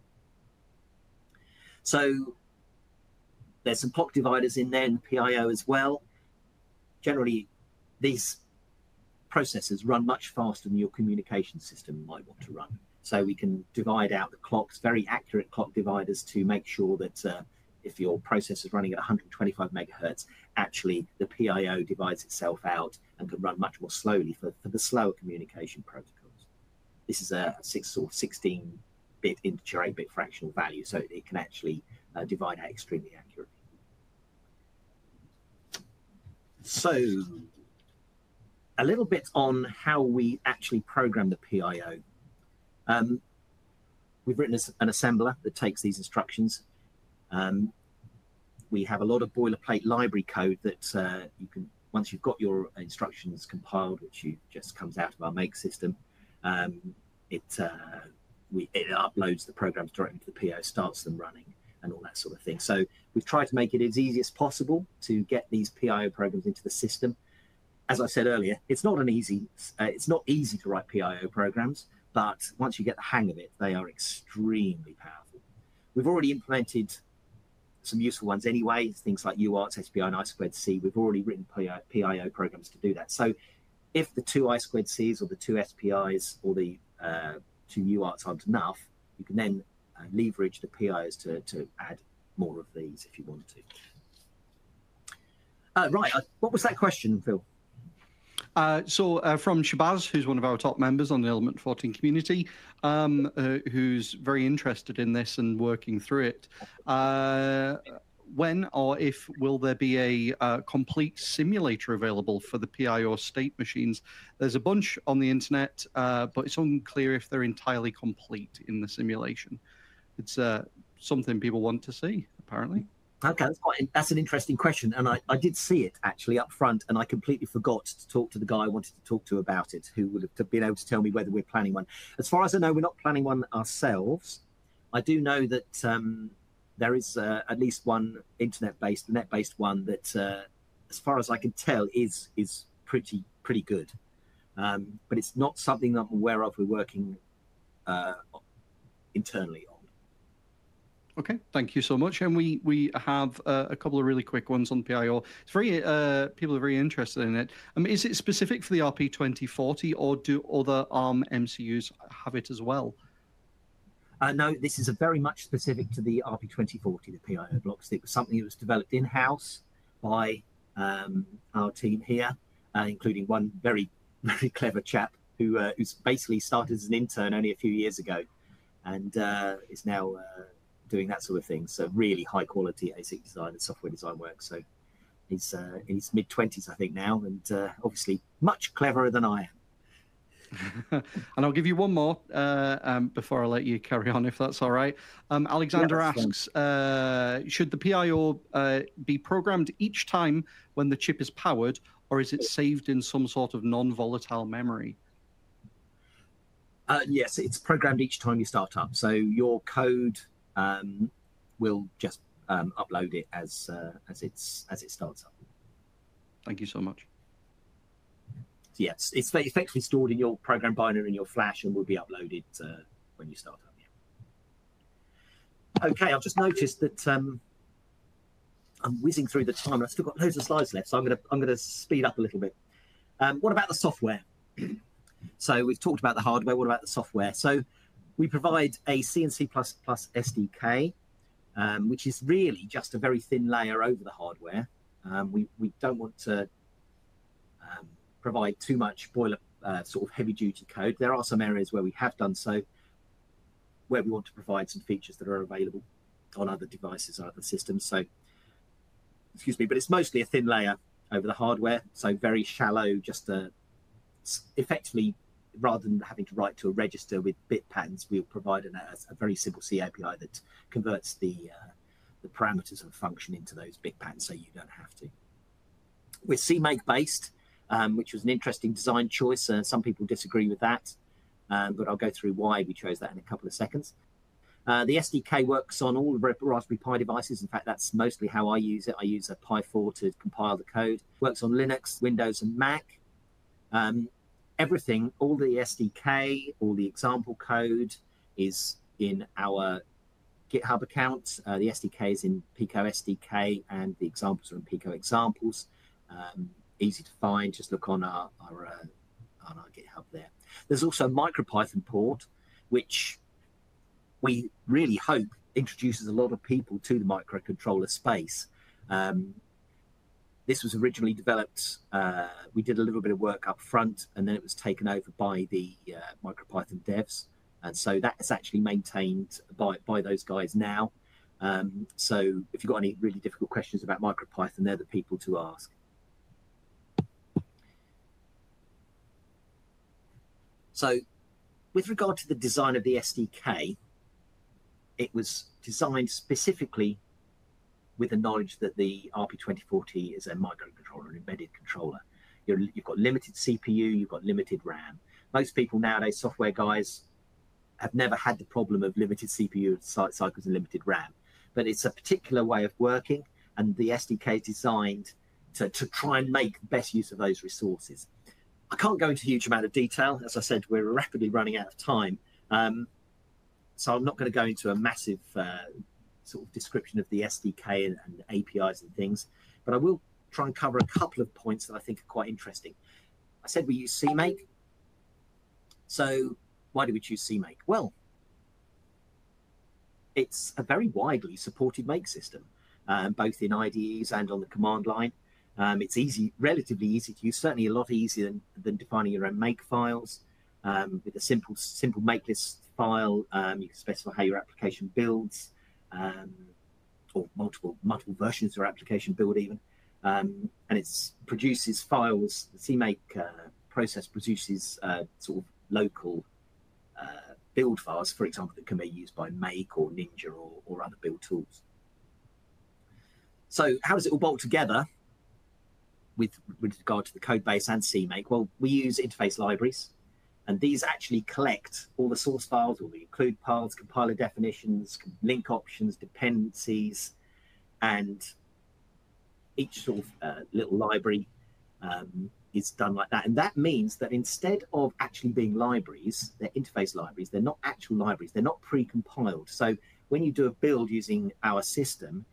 So there's some clock dividers in there and PIO as well. Generally, these processors run much faster than your communication system might want to run. So we can divide out the clocks, very accurate clock dividers, to make sure that if your processor is running at 125 megahertz, actually the PIO divides itself out and can run much more slowly for the slower communication protocols. This is a 6 or 16-bit integer 8-bit fractional value, so it can actually divide out extremely accurately. So a little bit on how we actually program the PIO. We've written an assembler that takes these instructions. We have a lot of boilerplate library code that you can, once you've got your instructions compiled, which you just comes out of our make system, it uploads the programs directly to the PIO, starts them running and all that sort of thing. So we've tried to make it as easy as possible to get these PIO programs into the system. As I said earlier, it's not easy to write PIO programs, but once you get the hang of it, they are extremely powerful. We've already implemented some useful ones anyway, things like UARTs, SPI, and I2C. We've already written PIO programs to do that. So if the two I2Cs or the two SPIs or the two UARTs aren't enough, you can then leverage the PIOs to add more of these if you want to. Right, what was that question, Phil? So from Shabazz, who's one of our top members on the Element14 community, who's very interested in this and working through it. When or if will there be a complete simulator available for the PIO state machines? There's a bunch on the internet, but it's unclear if they're entirely complete in the simulation. It's something people want to see, apparently. Okay, that's an interesting question, and I did see it actually up front, and I completely forgot to talk to the guy I wanted to talk to about it, who would have been able to tell me whether we're planning one. As far as I know, we're not planning one ourselves. I do know that there is at least one internet-based, net-based one that, as far as I can tell, is pretty good. But it's not something that I'm aware of. We're working internally on. Okay, thank you so much. And we have a couple of really quick ones on PIO. It's very people are very interested in it. Is it specific for the RP2040, or do other ARM MCUs have it as well? No, this is very much specific to the RP2040, the PIO blocks. It was something that was developed in-house by our team here, including one very, very clever chap who who's basically started as an intern only a few years ago, and is now doing that sort of thing. So really high quality ASIC design and software design work. So he's in his mid-20s, I think now, and obviously much cleverer than I am. And I'll give you one more before I let you carry on, if that's all right. Alexander asks, should the PIO be programmed each time when the chip is powered, or is it saved in some sort of non-volatile memory? Yes, it's programmed each time you start up. So your code we'll just upload it as it starts up. Thank you so much. So yes, it's effectively stored in your program binary in your flash, and will be uploaded when you start up. Yeah. Okay, I've just noticed that I'm whizzing through the time. I've still got loads of slides left, so I'm going to speed up a little bit. What about the software? So we've talked about the hardware. What about the software? So we provide a C and C++ SDK, which is really just a very thin layer over the hardware. We don't want to provide too much boiler sort of heavy-duty code. There are some areas where we have done so, where we want to provide some features that are available on other devices, other systems. So, excuse me, but it's mostly a thin layer over the hardware, so very shallow, just effectively. Rather than having to write to a register with bit patterns, we'll provide a very simple C API that converts the parameters of a function into those bit patterns, so you don't have to. We're CMake based, which was an interesting design choice. Some people disagree with that, but I'll go through why we chose that in a couple of seconds. The SDK works on all Raspberry Pi devices. In fact, that's mostly how I use it. I use a Pi 4 to compile the code. Works on Linux, Windows, and Mac. Everything, all the SDK, all the example code is in our GitHub account. The SDK is in Pico SDK, and the examples are in Pico examples. Easy to find. Just look on our GitHub there. There's also a MicroPython port, which we really hope introduces a lot of people to the microcontroller space. This was originally developed, we did a little bit of work up front, and then it was taken over by the MicroPython devs. And so that is actually maintained by those guys now. So if you've got any really difficult questions about MicroPython, they're the people to ask. So with regard to the design of the SDK, it was designed specifically with the knowledge that the RP2040 is a microcontroller, an embedded controller. You've got limited CPU, you've got limited RAM. Most people nowadays, software guys, have never had the problem of limited CPU cycles and limited RAM. But it's a particular way of working, and the SDK is designed to try and make the best use of those resources. I can't go into a huge amount of detail. As I said, we're rapidly running out of time. So I'm not going to go into a massive sort of description of the SDK and APIs and things, but I will try and cover a couple of points that I think are quite interesting. I said we use CMake. So why do we choose CMake? Well, it's a very widely supported make system, both in IDEs and on the command line. It's easy, relatively easy to use, certainly a lot easier than defining your own make files. With a simple make list file, you can specify how your application builds, or multiple versions of your application build even, and it produces files. The CMake process produces sort of local build files, for example, that can be used by Make or Ninja or other build tools. So how does it all bolt together with regard to the code base and CMake? Well, we use interface libraries, and these actually collect all the source files, all the include paths, compiler definitions, link options, dependencies, and each sort of little library is done like that. And that means that instead of actually being libraries, they're interface libraries, they're not actual libraries, they're not pre-compiled. So when you do a build using our system,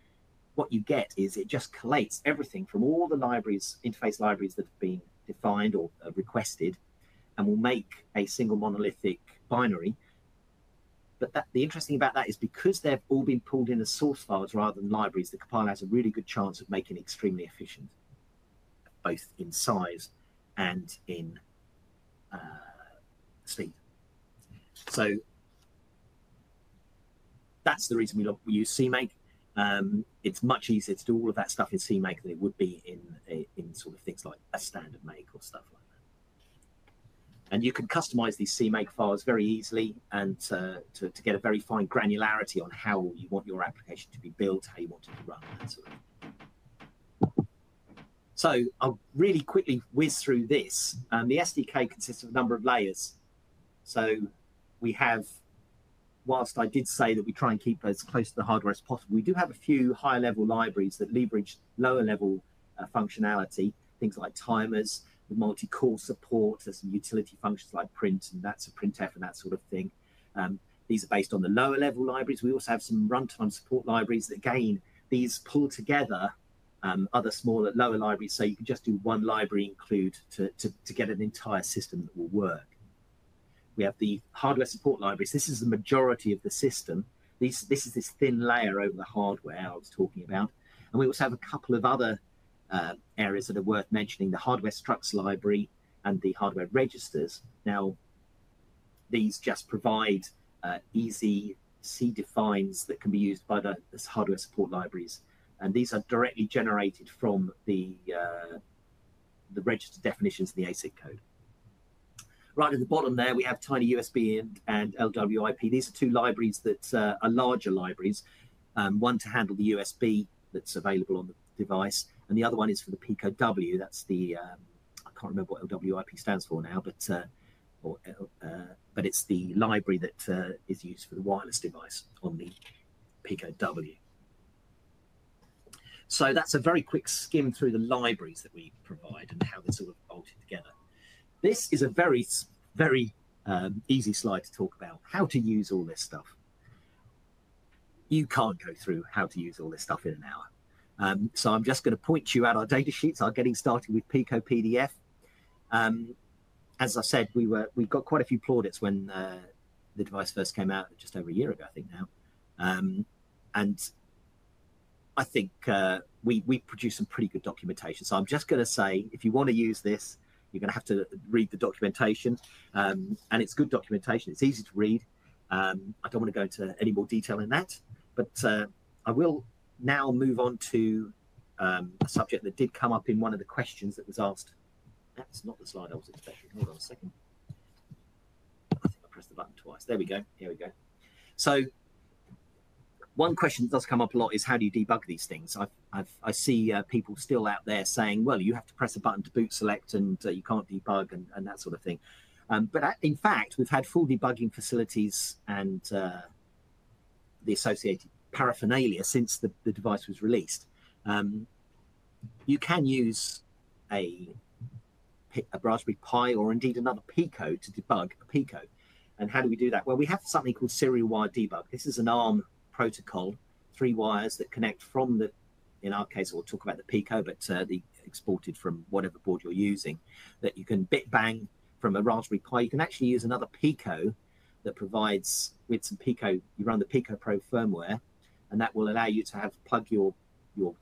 what you get is it just collates everything from all the libraries, interface libraries that have been defined or requested, and will make a single monolithic binary. But the interesting about that is because they've all been pulled in as source files rather than libraries, the compiler has a really good chance of making it extremely efficient, both in size and in speed. So that's the reason we use CMake. It's much easier to do all of that stuff in CMake than it would be in sort of things like a standard make or stuff like that. And you can customize these CMake files very easily and to get a very fine granularity on how you want your application to be built, how you want it to run, that sort of thing. So I'll really quickly whiz through this. The SDK consists of a number of layers. So we have, whilst I did say that we try and keep as close to the hardware as possible, we do have a few higher level libraries that leverage lower level functionality, things like timers, multi-core support. There's some utility functions like print and that's a printf and that sort of thing. These are based on the lower level libraries. We also have some runtime support libraries that, again, these pull together other smaller lower libraries, so you can just do one library include to get an entire system that will work. We have the hardware support libraries. This is the majority of the system. This is this thin layer over the hardware I was talking about. And we also have a couple of other areas that are worth mentioning, the hardware structs library and the hardware registers. Now, these just provide easy C defines that can be used by the hardware support libraries. And these are directly generated from the register definitions in the ASIC code. Right at the bottom there, we have Tiny USB and LWIP. These are two libraries that are larger libraries, one to handle the USB that's available on the device, and the other one is for the Pico W. That's the I can't remember what LWIP stands for now, but it's the library that is used for the wireless device on the Pico W. So that's a very quick skim through the libraries that we provide and how they're sort of bolted together. This is a very, very easy slide to talk about how to use all this stuff. you can't go through how to use all this stuff in an hour. So I'm just going to point you at our data sheets, our Getting Started with Pico PDF. As I said, we got quite a few plaudits when the device first came out just over a year ago, I think now. And I think we produced some pretty good documentation. So I'm just going to say, if you want to use this, you're going to have to read the documentation. And it's good documentation. It's easy to read. I don't want to go into any more detail in that. But I will now move on to a subject that did come up in one of the questions that was asked. That's not the slide I was expecting. Hold on a second. I think I pressed the button twice. There we go. Here we go. So one question that does come up a lot is, how do you debug these things? I see people still out there saying, well, you have to press a button to boot select and you can't debug and that sort of thing. But in fact, we've had full debugging facilities and the associated paraphernalia since the device was released. You can use a Raspberry Pi or indeed another Pico to debug a Pico. And how do we do that? Well, we have something called serial wire debug. This is an ARM protocol, 3 wires that connect from the, in our case, we'll talk about the Pico, but the exported from whatever board you're using, that you can bit bang from a Raspberry Pi. You can actually use another Pico that provides with some Pico, you run the Pico Pro firmware, and that will allow you to have plug your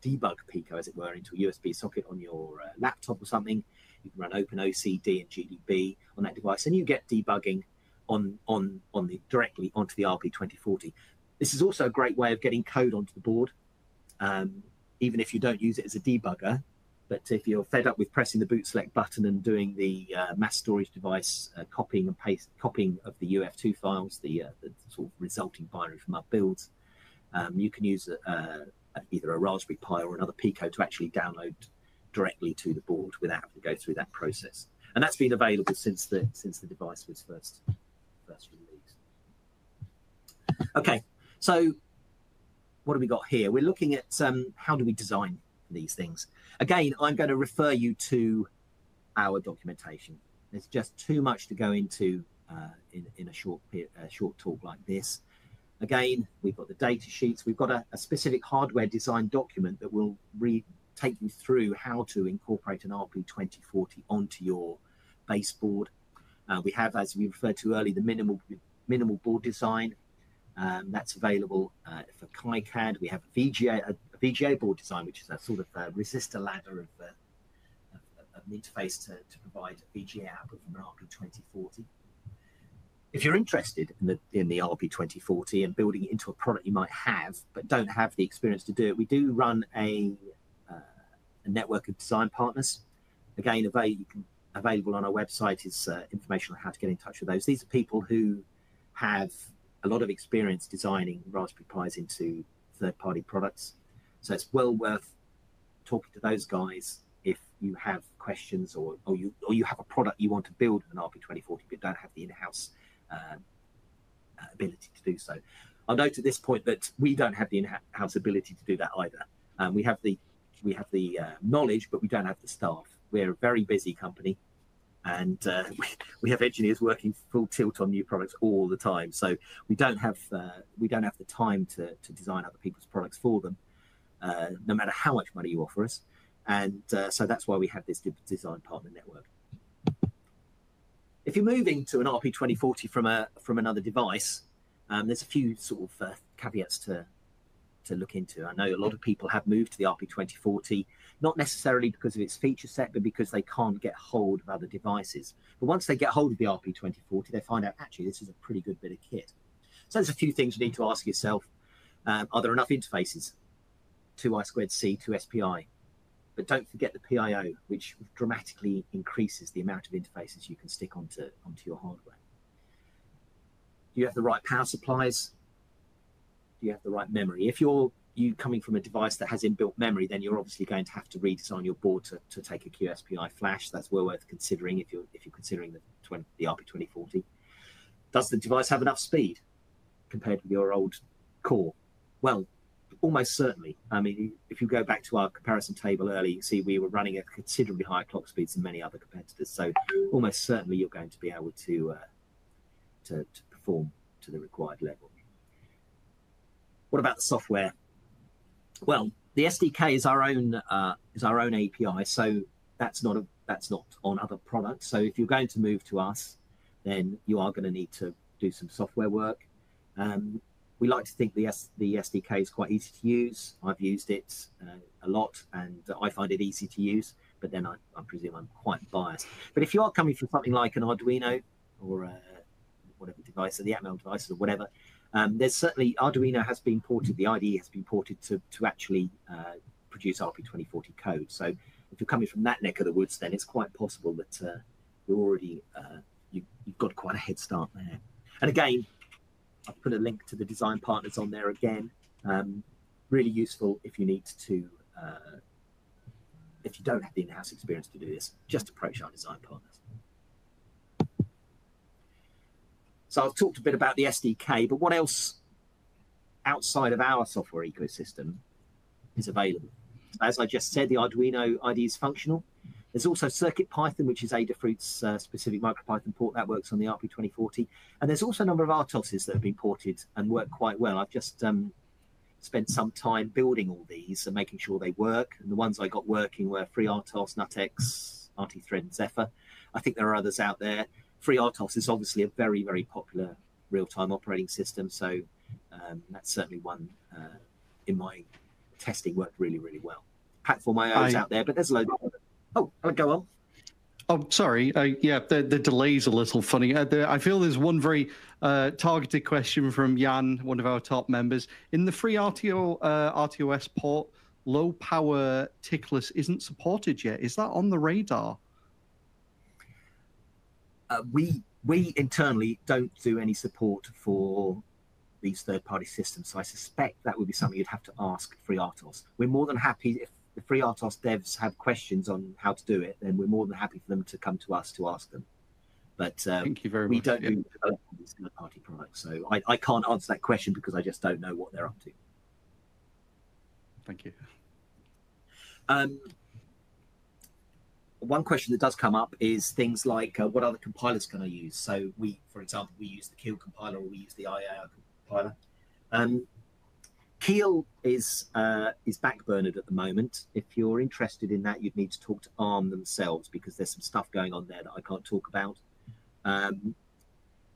debug Pico, as it were, into a USB socket on your laptop or something. You can run OpenOCD and GDB on that device, and you get debugging on the directly onto the RP2040. This is also a great way of getting code onto the board, even if you don't use it as a debugger. But if you're fed up with pressing the boot select button and doing the mass storage device copying and paste copying of the UF2 files, the sort of resulting binary from our builds, you can use either a Raspberry Pi or another Pico to actually download directly to the board without having to go through that process. And that's been available since the device was first released. Okay, so what have we got here? We're looking at how do we design these things. Again, I'm going to refer you to our documentation. There's just too much to go into in a short talk like this. Again, we've got the data sheets. We've got a specific hardware design document that will take you through how to incorporate an RP2040 onto your baseboard. We have, as we referred to earlier, the minimal board design. That's available for KiCad. We have a VGA board design, which is a sort of resistor ladder of an interface to provide a VGA output from an RP2040. If you're interested in the RP2040 and building it into a product you might have, but don't have the experience to do it, we do run a network of design partners. Again, available on our website is information on how to get in touch with those. These are people who have a lot of experience designing Raspberry Pis into third-party products. So it's well worth talking to those guys if you have questions or you have a product you want to build in an RP2040 but don't have the in-house ability to do so. I'll note at this point that we don't have the in-house ability to do that either. We have the knowledge, but we don't have the staff. We're a very busy company, and we have engineers working full tilt on new products all the time. So we don't have the time to design other people's products for them, no matter how much money you offer us. And so that's why we have this design partner network. If you're moving to an RP2040 from another device, there's a few sort of caveats to look into. I know a lot of people have moved to the RP2040, not necessarily because of its feature set, but because they can't get hold of other devices. But once they get hold of the RP2040, they find out, actually, this is a pretty good bit of kit. So there's a few things you need to ask yourself. Are there enough interfaces? 2I2C, 2SPI. But don't forget the PIO, which dramatically increases the amount of interfaces you can stick onto your hardware. Do you have the right power supplies? You have the right memory? If you're coming from a device that has inbuilt memory, then you're obviously going to have to redesign your board to take a QSPI flash. That's well worth considering if you're considering the RP2040. Does the device have enough speed compared with your old core? Well, almost certainly. I mean, if you go back to our comparison table earlier, you see we were running at considerably higher clock speeds than many other competitors. So almost certainly you're going to be able to perform to the required level. What about the software? Well, the SDK is our own API, so that's not on other products. So if you're going to move to us, then you are going to need to do some software work. We like to think the SDK is quite easy to use. I've used it a lot, and I find it easy to use. But then I presume I'm quite biased. But if you are coming from something like an Arduino or whatever device, or the Atmel devices or whatever, there's certainly Arduino has been ported. The IDE has been ported to actually produce RP2040 code. So if you're coming from that neck of the woods, then it's quite possible that you're already you've got quite a head start there. And again, I've put a link to the design partners on there again. Really useful if you need to, if you don't have the in-house experience to do this, just approach our design partners. So I've talked a bit about the SDK, but what else outside of our software ecosystem is available? As I just said, the Arduino IDE is functional. There's also CircuitPython, which is Adafruit's specific MicroPython port that works on the RP2040. And there's also a number of RTOSs that have been ported and work quite well. I've just spent some time building all these and making sure they work. And the ones I got working were FreeRTOS, NutX, RT-Thread, and Zephyr. I think there are others out there. FreeRTOS is obviously a very, very popular real-time operating system. So that's certainly one in my testing worked really, really well. Platform.io is out there, but there's a load of others. Oh, go on. Oh, sorry. Yeah, the delay's a little funny. I feel there's one very targeted question from Jan, one of our top members. In the free RTOS port, low power tickless isn't supported yet. Is that on the radar? We internally don't do any support for these third-party systems, so I suspect that would be something you'd have to ask FreeRTOS. We're more than happy if the FreeRTOS devs have questions on how to do it, then we're more than happy for them to come to us to ask them. But thank you very much. We don't do these third-party products, so I can't answer that question because I just don't know what they're up to. Thank you. One question that does come up is things like what other compilers can I use? So for example, we use the Kiel compiler or we use the IAR compiler. Kiel is backburnered at the moment. If you're interested in that, you'd need to talk to ARM themselves because there's some stuff going on there that I can't talk about.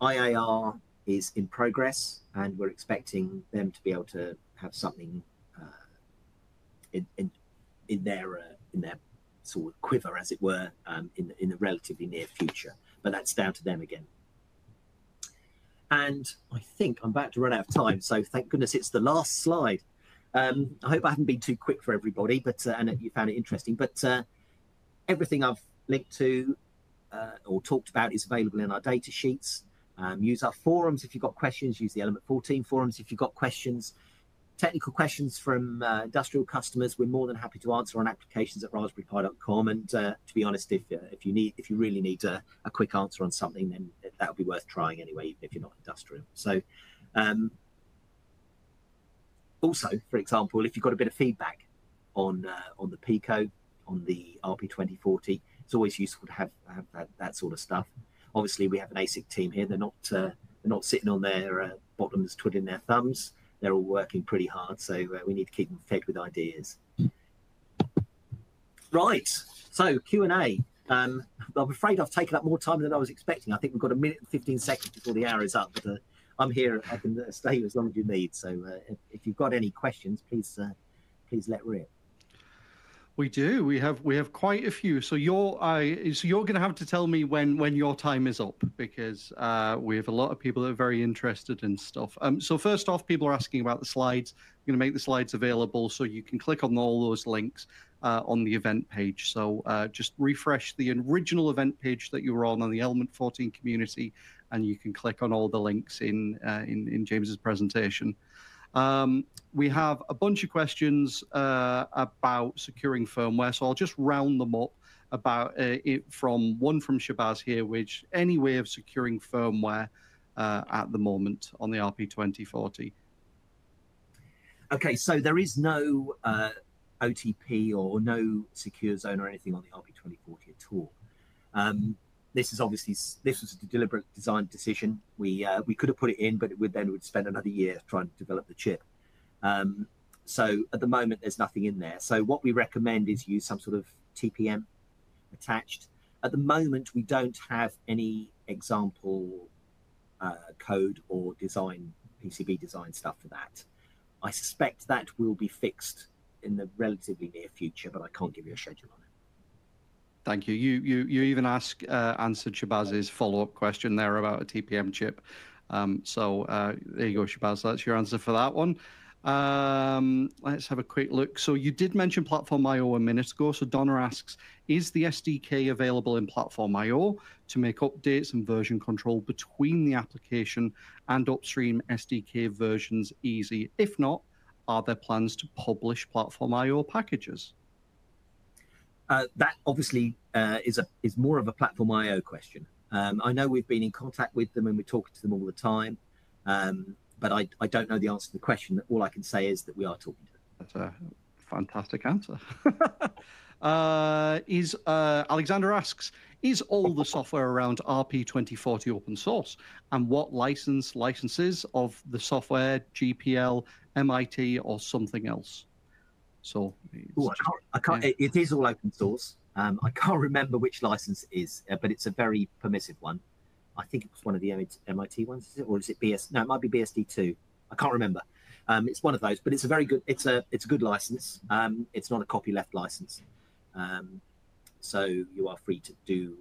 IAR is in progress, and we're expecting them to be able to have something in their sort of quiver, as it were, in the relatively near future. But that's down to them again. And I think I'm about to run out of time, so thank goodness it's the last slide. I hope I haven't been too quick for everybody, but and you found it interesting. But everything I've linked to or talked about is available in our data sheets. Use our forums if you've got questions. Use the Element14 forums if you've got questions. Technical questions from industrial customers, we're more than happy to answer on applications@raspberrypi.com. And to be honest, if you really need a quick answer on something, then that would be worth trying anyway, even if you're not industrial. So also, for example, if you've got a bit of feedback on the Pico, on the RP2040, it's always useful to have that sort of stuff. Obviously, we have an ASIC team here. They're not sitting on their bottoms twiddling their thumbs. They're all working pretty hard, so we need to keep them fed with ideas. Right, so Q&A. I'm afraid I've taken up more time than I was expecting. I think we've got 1 minute and 15 seconds before the hour is up, but I'm here. I can stay as long as you need. So if you've got any questions, please please let rip. We do. We have quite a few. So you're going to have to tell me when your time is up, because we have a lot of people that are very interested in stuff. So first off, people are asking about the slides. I'm going to make the slides available so you can click on all those links on the event page. So just refresh the original event page that you were on the Element14 community, and you can click on all the links in James's presentation. We have a bunch of questions about securing firmware, so I'll just round them up about from Shabazz here, which any way of securing firmware at the moment on the RP2040. Okay, so there is no OTP or no secure zone or anything on the RP2040 at all. This was a deliberate design decision. We could have put it in, but it would spend another year trying to develop the chip. So at the moment, there's nothing in there. So what we recommend is use some sort of TPM attached. At the moment, we don't have any example code or design, PCB design stuff for that. I suspect that will be fixed in the relatively near future, but I can't give you a schedule on it. Thank you. You even answered Shabaz's follow-up question there about a TPM chip. So there you go, Shabaz. That's your answer for that one. Let's have a quick look. So you did mention Platform IO a minute ago. So Donna asks, is the SDK available in Platform IO to make updates and version control between the application and upstream SDK versions easy? If not, are there plans to publish Platform IO packages? That obviously is more of a Platform IO question. I know we've been in contact with them and we're talking to them all the time. But I don't know the answer to the question. All I can say is that we are talking to them. That's a fantastic answer. Alexander asks, is all the software around RP2040 open source? And what licenses of the software, GPL, MIT, or something else? So it is all open source. I can't remember which license it is, but it's a very permissive one. I think it was one of the MIT ones, is it? Or is it BS? No, it might be BSD2. I can't remember. It's one of those, but it's a very good. It's a good license. It's not a copyleft license, so you are free to do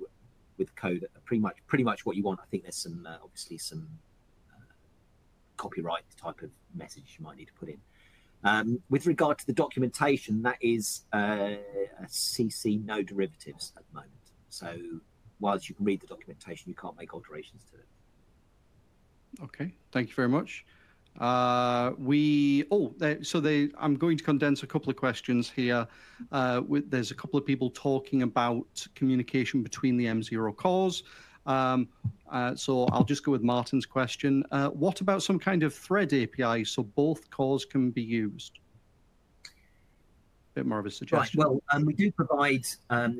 with code pretty much what you want. I think there's some obviously some copyright type of message you might need to put in. With regard to the documentation, that is a CC no derivatives at the moment. So whilst you can read the documentation, you can't make alterations to it. Okay, thank you very much. I'm going to condense a couple of questions here. There's a couple of people talking about communication between the M0 cores. So I'll just go with Martin's question. What about some kind of thread API so both cores can be used? A bit more of a suggestion. Right, well, we do provide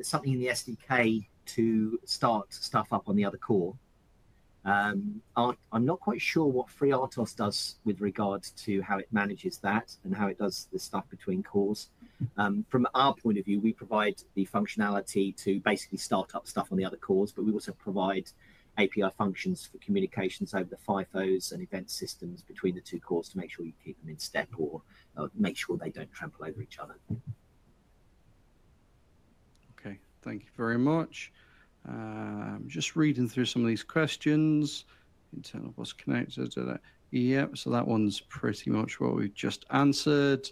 something in the SDK to start stuff up on the other core. I'm not quite sure what FreeRTOS does with regards to how it manages that and how it does the stuff between cores. From our point of view, we provide the functionality to basically start up stuff on the other cores, but we also provide API functions for communications over the FIFOs and event systems between the two cores to make sure you keep them in step or make sure they don't trample over each other. Thank you very much. I'm just reading through some of these questions. Internal bus connected to that. Yep, so that one's pretty much what we've just answered.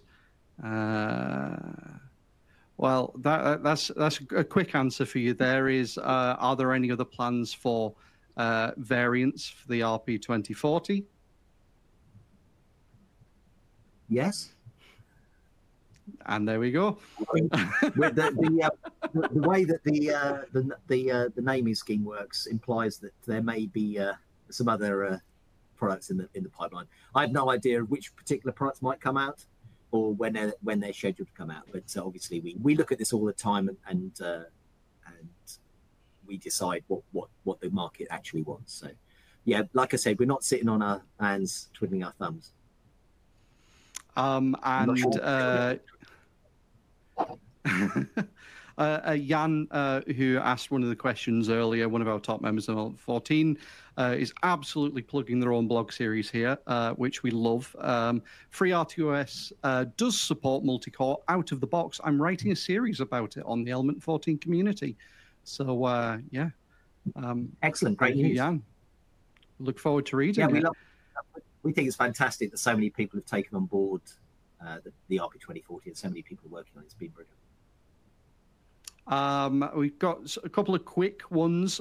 Well, that's a quick answer for you. There is, are there any other plans for variants for the RP2040? Yes. And there we go. With the way that the naming scheme works implies that there may be some other products in the pipeline. I have no idea which particular products might come out or when they're scheduled to come out. But obviously, we look at this all the time and we decide what the market actually wants. So, yeah, like I said, we're not sitting on our hands twiddling our thumbs. Jan, who asked one of the questions earlier, one of our top members of Element14, is absolutely plugging their own blog series here, which we love. FreeRTOS does support multi-core out of the box. I'm writing a series about it on the Element14 community. So, yeah. Excellent. Great news. Jan. Look forward to reading it. We think it's fantastic that so many people have taken on board the RP2040 and so many people are working on it. It's been brilliant. We've got a couple of quick ones.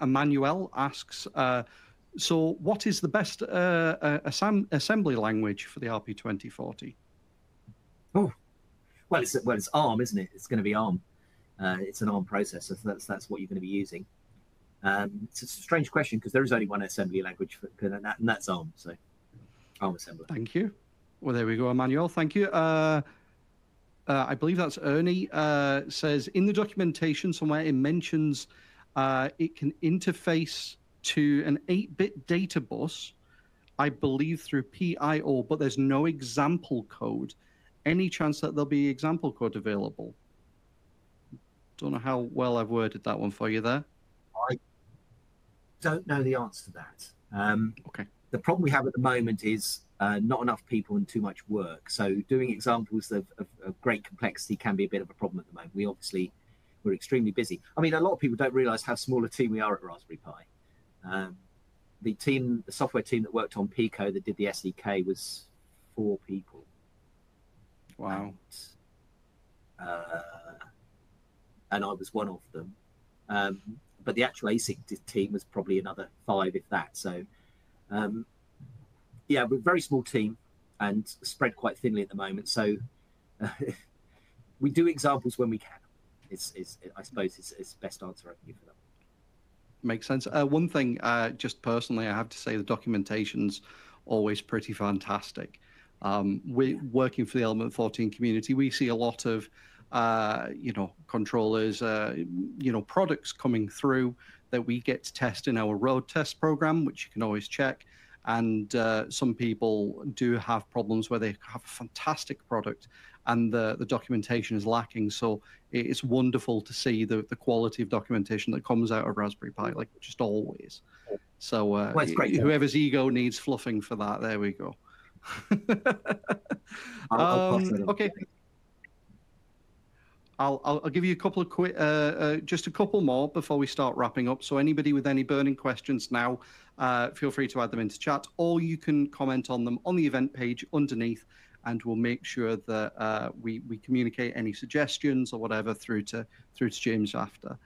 Emmanuel asks, so what is the best assembly language for the RP2040? Oh, well, it's ARM, isn't it? It's going to be ARM. It's an ARM processor, so that's what you're going to be using. It's a strange question because there is only one assembly language, and that's ARM. So ARM assembler. Thank you. Well, there we go, Emmanuel. Thank you. I believe that's Ernie. Says in the documentation somewhere it mentions it can interface to an 8-bit data bus I believe through PIO, but there's no example code. Any chance that there'll be example code available? Don't know how well I've worded that one for you there. I don't know the answer to that. Okay. The problem we have at the moment is not enough people and too much work. So doing examples of great complexity can be a bit of a problem at the moment. We obviously, we're extremely busy. I mean, a lot of people don't realise how small a team we are at Raspberry Pi. The team, the software team that worked on Pico that did the SDK was 4 people. Wow. And I was one of them. But the actual ASIC team was probably another 5, if that. So, yeah, we're a very small team and spread quite thinly at the moment. So we do examples when we can. I suppose it's the best answer I can give for that. Makes sense. One thing, just personally, I have to say the documentation's always pretty fantastic. We're working for the Element14 community. We see a lot of, you know, controllers, you know, products coming through that we get to test in our road test program, which you can always check. And some people do have problems where they have a fantastic product and the documentation is lacking. So it's wonderful to see the quality of documentation that comes out of Raspberry Pi, like just always. So well, it's great, whoever's ego needs fluffing for that, there we go. Okay. I'll give you a couple of quick, just a couple more before we start wrapping up. So anybody with any burning questions now, feel free to add them into chat, or you can comment on them on the event page underneath, and we'll make sure that we communicate any suggestions or whatever through to James after.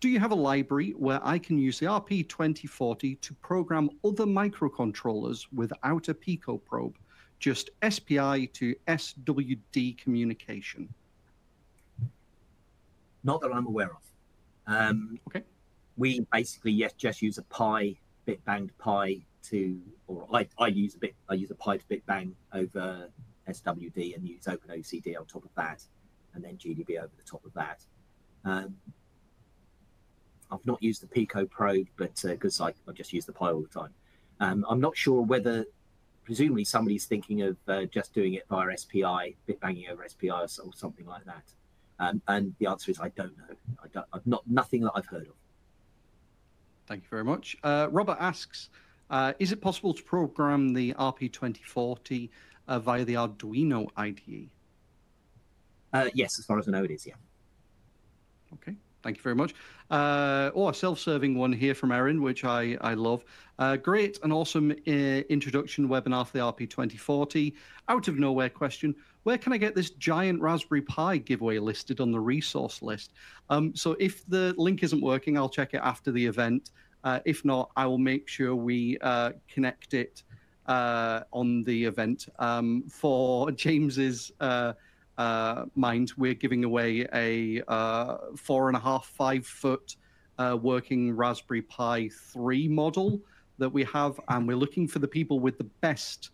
Do you have a library where I can use the RP2040 to program other microcontrollers without a Pico probe, just SPI to SWD communication? Not that I'm aware of. Okay. We basically just use a Pi bit bang to Pi to, or I use a Pi to bit bang over SWD and use OpenOCD on top of that, and then GDB over the top of that. I've not used the Pico probe, but because I just use the Pi all the time. I'm not sure whether, presumably somebody's thinking of just doing it via SPI, bit banging over SPI or something like that. And the answer is I don't know. Nothing that I've heard of. Thank you very much. Robert asks, is it possible to program the RP2040 via the Arduino IDE? Yes, as far as I know it is, yeah. Okay. Thank you very much. A self-serving one here from Erin, which I love. Great and awesome introduction webinar for the RP2040. Out of nowhere question, where can I get this giant Raspberry Pi giveaway listed on the resource list? So if the link isn't working, I'll check it after the event. If not, I will make sure we connect it on the event. For James's mind, we're giving away a 4.5-5 foot working Raspberry Pi 3 model that we have, and we're looking for the people with the best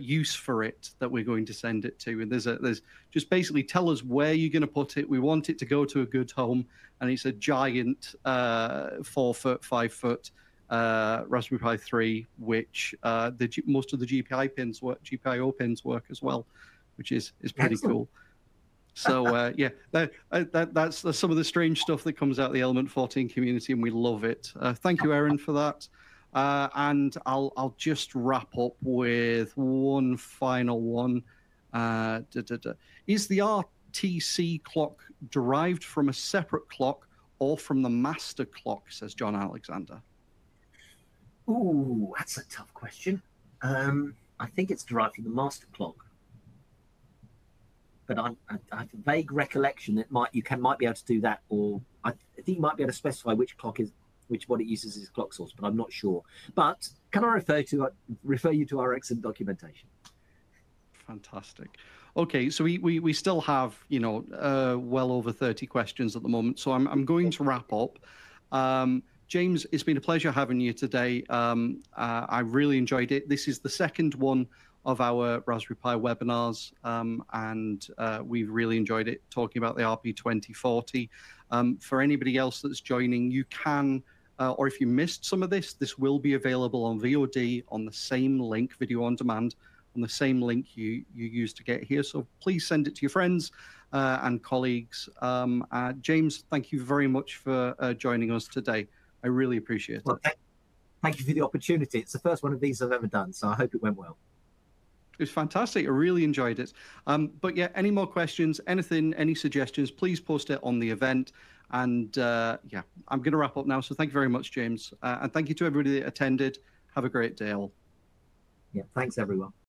use for it that we're going to send it to. And there's just basically tell us where you're going to put it. We want it to go to a good home, and it's a giant 4-foot, 5-foot Raspberry Pi 3, which most of the GPIO pins work as well, which is pretty cool. So yeah, that's some of the strange stuff that comes out of the Element14 community, and we love it. Thank you, Erin, for that. And I'll just wrap up with one final one. Is the RTC clock derived from a separate clock or from the master clock, says John Alexander? Ooh, that's a tough question. I think it's derived from the master clock. But I have a vague recollection that you might be able to do that, or I think you might be able to specify which clock is what it uses as clock source, but I'm not sure. But can I refer you to our excellent documentation? Fantastic. Okay, so we still have, you know, well over 30 questions at the moment, so I'm going to wrap up. James, it's been a pleasure having you today. I really enjoyed it. This is the second one of our Raspberry Pi webinars, and we've really enjoyed it talking about the RP2040. For anybody else that's joining, you can or if you missed some of this, this will be available on VOD on the same link, video on demand, on the same link you used to get here. So please send it to your friends and colleagues. James, thank you very much for joining us today. I really appreciate it. Well, thank you for the opportunity. It's the first one of these I've ever done, so I hope it went well. It was fantastic. I really enjoyed it. But yeah, any more questions, anything, any suggestions, please post it on the event. And yeah, I'm going to wrap up now. So thank you very much, James. And thank you to everybody that attended. Have a great day all. Yeah, thanks everyone.